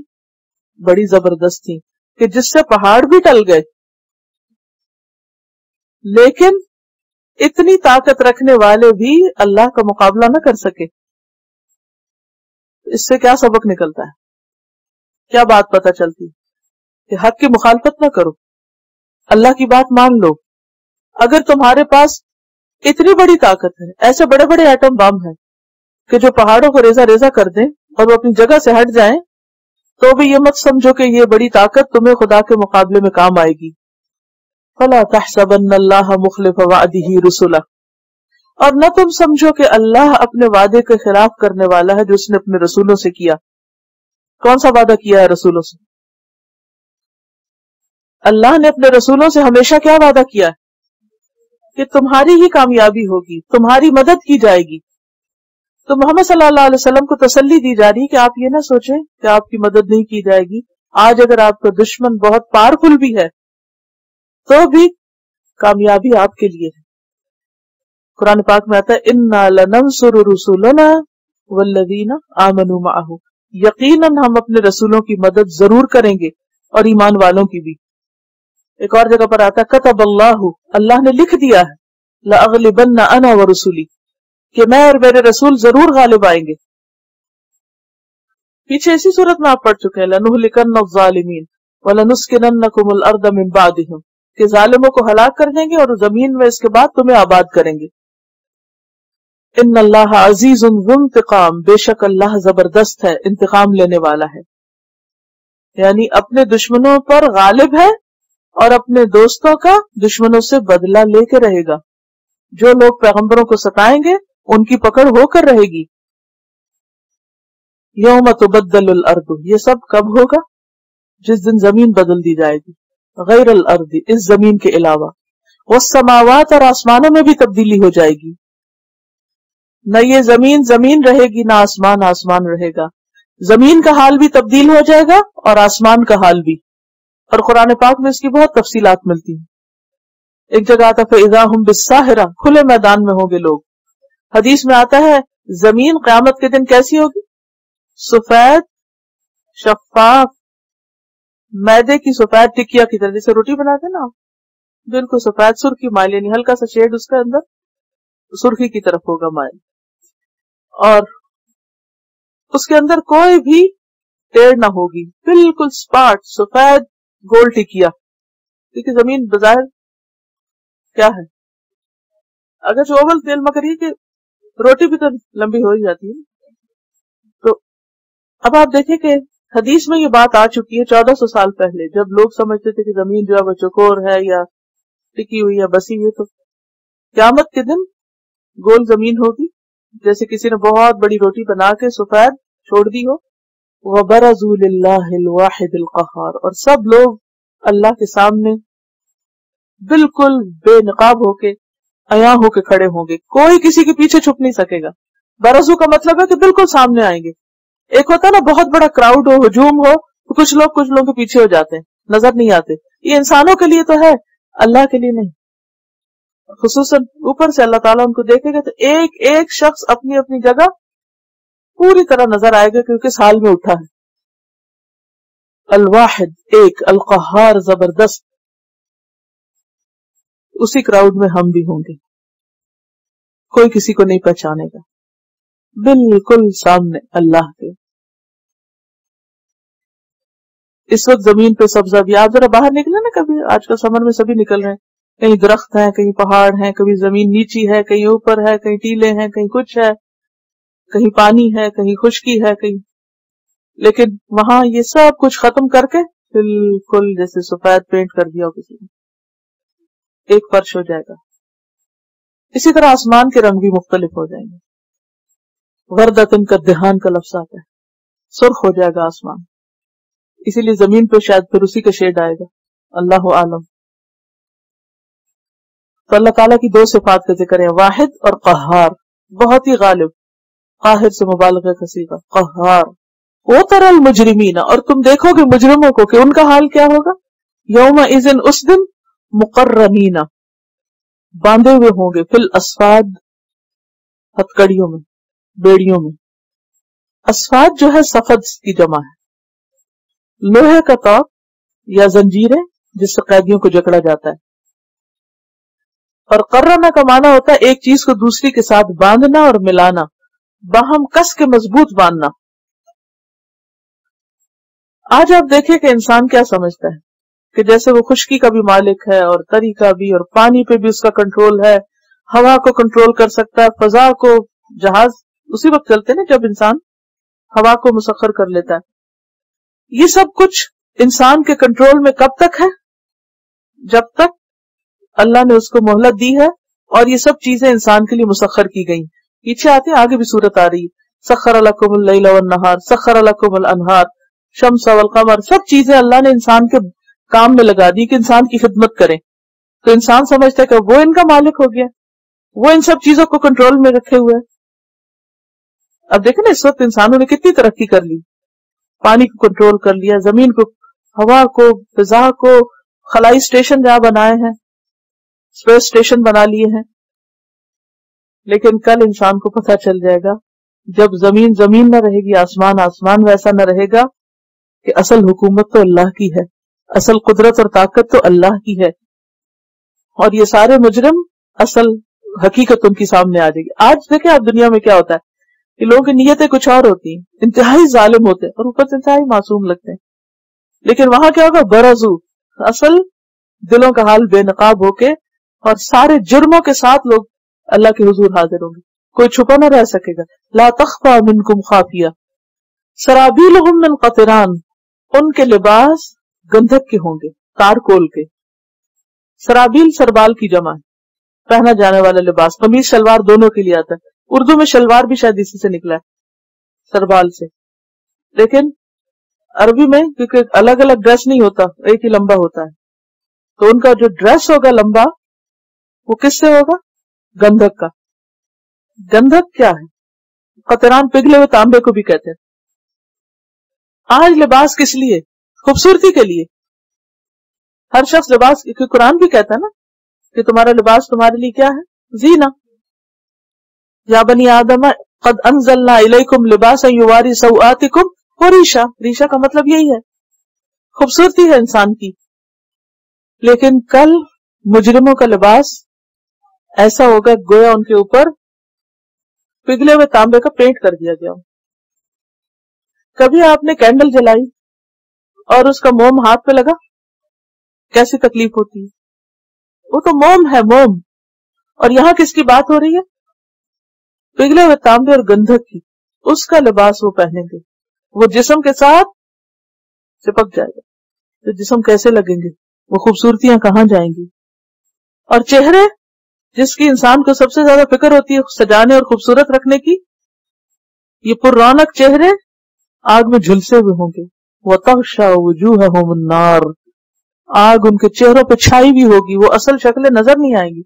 बड़ी जबरदस्त थी कि जिससे पहाड़ भी टल गए, लेकिन इतनी ताकत रखने वाले भी अल्लाह का मुकाबला ना कर सके। इससे क्या सबक निकलता है, क्या बात पता चलती है कि हक की मुखालफत ना करो, अल्लाह की बात मान लो। अगर तुम्हारे पास इतनी बड़ी ताकत है, ऐसे बड़े बड़े एटम बम हैं कि जो पहाड़ों को रेजा रेजा कर दें और वो अपनी जगह से हट जाएं, तो भी ये मत समझो कि ये बड़ी ताकत तुम्हें खुदा के मुकाबले में काम आएगी। फला तहसबन्नल्लाह मुख्लिफ वादिही रसूला, और न तुम समझो कि अल्लाह अपने वादे के खिलाफ करने वाला है जो उसने अपने रसूलों से किया। कौन सा वादा किया है रसूलों से? अल्लाह ने अपने रसूलों से हमेशा क्या वादा किया है? कि तुम्हारी ही कामयाबी होगी, तुम्हारी मदद की जाएगी। तो मोहम्मद सल्लल्लाहु अलैहि वसल्लम को तसल्ली दी जा रही है कि आप ये ना सोचें कि आपकी मदद नहीं की जाएगी। आज अगर आपका दुश्मन बहुत पावरफुल भी है तो भी कामयाबी आपके लिए है। कुरान पाक में आता है इन्ना लनंसुरु रुसुलना वल्लज़ीना आमनू माहु, यकीनन हम अपने रसूलों की मदद जरूर करेंगे और ईमान वालों की भी। एक और जगह पर आता है कतबल्लाहु, अल्लाह ने लिख दिया है लअग़लिबन्ना अना व रसूली, कि मैं और मेरे रसूल जरूर गालिब आएंगे। पीछे इसी सूरत में आप पढ़ चुके हैं लनुहलिकन्न ज़ालिमीन व लनुस्किनन्नकुमुल अर्द मिन बादिहिम, कि जालिमों को हलाक कर देंगे और जमीन में इसके बाद तुम्हें आबाद करेंगे। इन्नल्लाह अज़ीज़ुन ज़ुन्तिक़ाम, बेशक अल्लाह जबरदस्त है, इंतकाम लेने वाला है। यानी अपने दुश्मनों पर गालिब है और अपने दोस्तों का दुश्मनों से बदला लेके रहेगा। जो लोग पैगंबरों को सताएंगे उनकी पकड़ होकर रहेगी। यौम तुबद्दलुल अर्द, ये सब कब होगा? जिस दिन जमीन बदल दी जाएगी, गैरुल अर्द, इस जमीन के अलावा। वस्समावात, और आसमानों में भी तब्दीली हो जाएगी। न ये जमीन जमीन रहेगी, ना आसमान आसमान रहेगा। जमीन का हाल भी तब्दील हो जाएगा और आसमान का हाल भी। और कुरान पाक में इसकी बहुत तफसीलात मिलती है। एक जगह आता फैजा हम बिस्साहिरा, खुले मैदान में होंगे लोग। हदीस में आता है जमीन क़यामत के दिन कैसी होगी? सफेद शफाफ, मैदे की सफेद टिकिया की तरह, जैसे रोटी बनाते ना, बिल्कुल सफेद सुर्खी मायल, यानी हल्का सा शेड उसके अंदर सुर्खी की तरफ होगा मायल, और उसके अंदर कोई भी टेढ़ ना होगी, बिल्कुल स्पाट सफेद गोल टिकिया। क्योंकि जमीन बाजार क्या है, अगर जो ओवल तेल में करिए कि रोटी भी तो लंबी हो ही जाती है। तो अब आप देखें कि हदीस में ये बात आ चुकी है चौदह सौ साल पहले, जब लोग समझते थे कि जमीन जो है वो चौकोर है या टिकी हुई या बसी हुई। तो क़यामत के दिन गोल जमीन होगी, जैसे किसी ने बहुत बड़ी रोटी बना के सफेद छोड़ दी हो। वबरज़ू लिल्लाहिल वाहिदिल क़हार, और सब लोग अल्लाह के सामने बिल्कुल बेनकाब होके अया होके खड़े होंगे, कोई किसी के पीछे छुप नहीं सकेगा। बरज़ू का मतलब है कि बिल्कुल सामने आएंगे। एक होता है ना बहुत बड़ा क्राउड हो, हुजूम हो, तो कुछ लोग कुछ लोगों के पीछे हो जाते हैं, नजर नहीं आते। ये इंसानों के लिए तो है, अल्लाह के लिए नहीं। खुसूसन ऊपर से अल्लाह ताला उनको देखेगा तो एक एक शख्स अपनी अपनी जगह पूरी तरह नजर आएगा, क्योंकि किस हाल में उठा है। अल-वाहिद, एक, अल-क़हार, जबरदस्त। उसी क्राउड में हम भी होंगे, कोई किसी को नहीं पहचानेगा, बिल्कुल सामने अल्लाह के। इस वक्त जमीन पे सब्जा भी, आप जरा बाहर निकले ना कभी, आजकल समर में सभी निकल रहे हैं, कहीं दरख्त हैं, कहीं पहाड़ हैं, कभी जमीन नीची है, कहीं ऊपर है, कहीं टीले हैं, कहीं कुछ है, कहीं पानी है, कहीं खुश्की है, कहीं। लेकिन वहां ये सब कुछ खत्म करके बिल्कुल जैसे सफेद पेंट कर दिया हो किसी ने, एक फर्श हो जाएगा। इसी तरह आसमान के रंग भी मुख्तलिफ हो जाएंगे। वर्दतन का देहान का लफ्ज आता है, सुर्ख हो जाएगा आसमान। इसीलिए जमीन पे शायद फिर उसी का शेड आएगा, अल्लाह आलम। तो अल्लाह ताला की दो सिफात का जिक्र है, वाहिद और क़हार, बहुत ही गालिब। काहिर से मुबालगा का सीगा, क़हार। वो तरल मुजरिमीन, और तुम देखोगे मुजरिमों को कि उनका हाल क्या होगा। यौमा इज़िन, उस दिन, मुकर्रमीना, बांधे हुए होंगे, फिल अस्फाद, हथकड़ियों में, बेड़ियों में। अस्फाद जो है सफद की जमा है, लोहे का तार या जंजीरें जिससे कैदियों को जकड़ा जाता है। और कर्रना का माना होता है एक चीज को दूसरी के साथ बांधना और मिलाना, बाहम कस के मजबूत बांधना। आज आप देखें कि इंसान क्या समझता है कि जैसे वो खुशकी का भी मालिक है और तरीका भी, और पानी पे भी उसका कंट्रोल है, हवा को कंट्रोल कर सकता है, फजा को, जहाज उसी वक्त चलते ना जब इंसान हवा को मुसखर कर लेता है। ये सब कुछ इंसान के कंट्रोल में कब तक है? जब तक अल्लाह ने उसको मोहलत दी है और ये सब चीजें इंसान के लिए मुसखर की गई। पीछे आते हैं, आगे भी सूरत आ रही है, सखर अलकुमुल लैल वन नहार, सखर अलकुमुल अनहार, शम्स वल कमर, सब चीजें अल्लाह ने इंसान के काम में लगा दी कि इंसान की खिदमत करें। तो इंसान समझता है कि वो इनका मालिक हो गया, वो इन सब चीजों को कंट्रोल में रखे हुए है। अब देखे ना, इस वक्त इंसानों ने कितनी तरक्की कर ली, पानी को कंट्रोल कर लिया, जमीन को, हवा को, फिजा को, खलाई स्टेशन जहां बनाए हैं, स्पेस स्टेशन बना लिए हैं। लेकिन कल इंसान को पता चल जाएगा जब जमीन जमीन ना रहेगी, आसमान आसमान वैसा ना रहेगा कि असल हुकूमत तो अल्लाह की है, असल कुदरत और ताकत तो अल्लाह की है, और ये सारे मुजरिम असल हकीकत उनकी सामने आ जाएगी। आज देखें आप दुनिया में क्या होता है कि लोगों की नीयतें कुछ और होती हैं, इंतहाई जालिम होते हैं और ऊपर से इंतहाई मासूम लगते हैं, लेकिन वहां क्या होगा, बरजू, असल दिलों का हाल बेनकाब होके और सारे जुर्मों के साथ लोग अल्लाह के हुजूर हाजिर होंगे, कोई छुपा ना रह सकेगा। ला तख्फा मिनकुम खाफिया, सराबीलहुम मिन कतरान, उनके लिबास गंधक के होंगे, तारकोल के। सराबील सरबाल की जमा, पहना जाने वाला लिबास, कमीज शलवार दोनों के लिए आता है, उर्दू में शलवार भी शायद इसी से निकला है, सरबाल से, लेकिन अरबी में क्योंकि अलग अलग ड्रेस नहीं होता, एक ही लंबा होता है, तो उनका जो ड्रेस होगा लंबा वो किससे होगा, गंधक का। गंधक क्या है? कतरान पिघले हुए तांबे को भी कहते हैं। आज लिबास किस लिए? खूबसूरती के लिए। हर शख्स लिबास, क्योंकि कुरान भी कहता है ना कि तुम्हारा लिबास तुम्हारे लिए क्या है, जीना। या बनी आदम कद अंजलना इलैकुम लिबासन युवारी सौआतिकुम व रीशा, रीशा का मतलब यही है, खूबसूरती है इंसान की। लेकिन कल मुजरिमों का लिबास ऐसा होगा गोया उनके ऊपर पिघले हुए तांबे का पेंट कर दिया गया। कभी आपने कैंडल जलाई और उसका मोम हाथ पे लगा, कैसी तकलीफ होती है, वो तो मोम है, मोम। और यहाँ किसकी बात हो रही है, पिघले हुए तांबे और गंधक की। उसका लिबास वो पहनेंगे, वो जिस्म के साथ चिपक जाएगा, तो जिस्म कैसे लगेंगे, वो खूबसूरतियां कहाँ जाएंगी। और चेहरे, जिसकी इंसान को सबसे ज्यादा फिक्र होती है सजाने और खूबसूरत रखने की, ये पुरानक चेहरे आग में झुलसे हुए होंगे। वतहशा वजूहहुम अन्नार, आग उनके चेहरों पर छाई हुई होगी, वो असल शक्लें नजर नहीं आएंगी,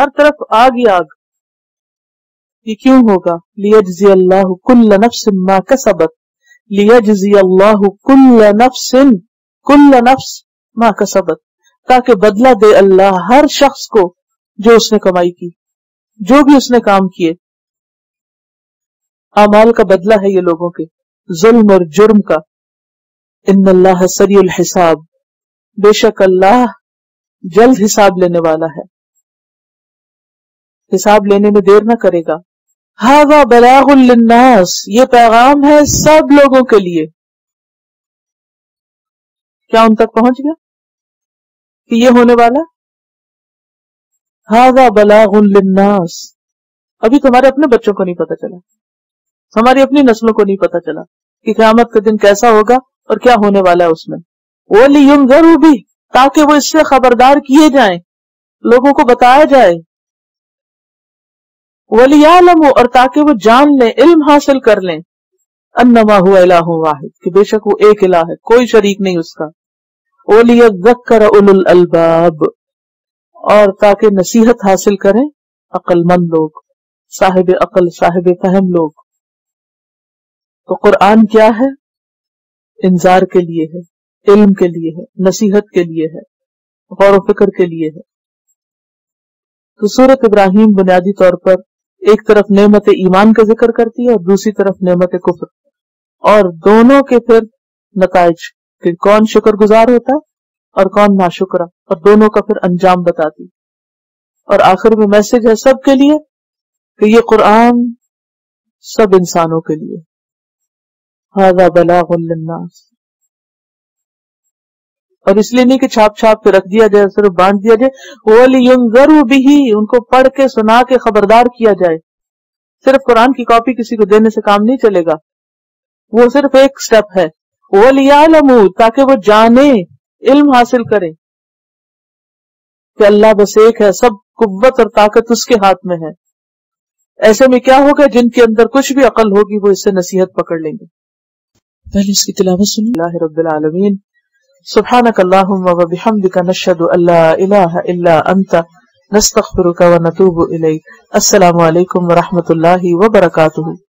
हर तरफ आग ही आग। ये क्यों होगा? लियजज़ी अल्लाहु कुल्ल नफ्सिन मा कसबत, लियजज़ी अल्लाहु कुल्ल नफ्सिन, कुल्ल नफ्स मा कसबत, ताकि बदला दे अल्लाह हर शख्स को जो उसने कमाई की, जो भी उसने काम किए। आमाल का बदला है ये लोगों के, जुल्म और जुर्म का। इन्नल्लाह सरीउल हिसाब, बेशक अल्लाह जल्द हिसाब लेने वाला है, हिसाब लेने में देर ना करेगा। हाज़ा बलागुल लिन्नास, ये पैगाम है सब लोगों के लिए। क्या उन तक पहुंच गया कि ये होने वाला? हाज़ा बलागुल लिन्नास, अभी तुम्हारे अपने बच्चों को नहीं पता चला, हमारी अपनी नस्लों को नहीं पता चला कि क़यामत का दिन कैसा होगा और क्या होने वाला है उसमें। वो लियुंज़रू भी, ताकि वो इससे खबरदार किए जाएं, लोगों को बताया जाए। वलियालम, और ताकि वो जान लें, इल्म हासिल कर लें, अन्नमा हुआ इलाहु वाहिद, कि बेशक वो एक इलाह है, कोई शरीक नहीं उसका। वलियज़्ज़कर उलुल अल्बाब, और ताकि नसीहत हासिल करें अक्लमंद लोग, साहिब अकल, साहिब फहम लोग। तो कुरान क्या है? इंजार के लिए है, इल्म के लिए है, नसीहत के लिए है, गौर व फिक्र के लिए है। तो सूरत इब्राहिम बुनियादी तौर पर एक तरफ नेमत ईमान का जिक्र करती है और दूसरी तरफ नेमत कुफर, और दोनों के फिर नताइज कि कौन शुक्रगुजार होता है और कौन नाशुकरा, और दोनों का फिर अंजाम बताती। और आखिर में मैसेज है सबके लिए कि ये कुरान सब इंसानों के लिए। हाज़ा बलागुल लिन्नास। और इसलिए नहीं कि छाप छाप के रख दिया जाए, सिर्फ बांध दिया जाए। वलियुंज़रू बिही, उनको पढ़ के सुना के खबरदार किया जाए। सिर्फ कुरान की कॉपी किसी को देने से काम नहीं चलेगा, वो सिर्फ एक स्टेप है। वलियालमू, ताकि वो जाने, इल्म हासिल करे कि अल्लाह बस एक है, सब कुव्वत और ताकत उसके हाथ में है। ऐसे में क्या होगा, जिनके अंदर कुछ भी अकल होगी वो इससे नसीहत पकड़ लेंगे। पहले इसकी तिलावत सुनिए। रब्बिल आलमीन, सुब्हानक अल्लाहुम्मा व बिहम्दिका नशहदु अल्ला इलाहा इल्ला अंता नस्तगफिरुका व नतूबु इलैक। अस्सलामु अलैकुम व रहमतुल्लाहि व बरकातुहू।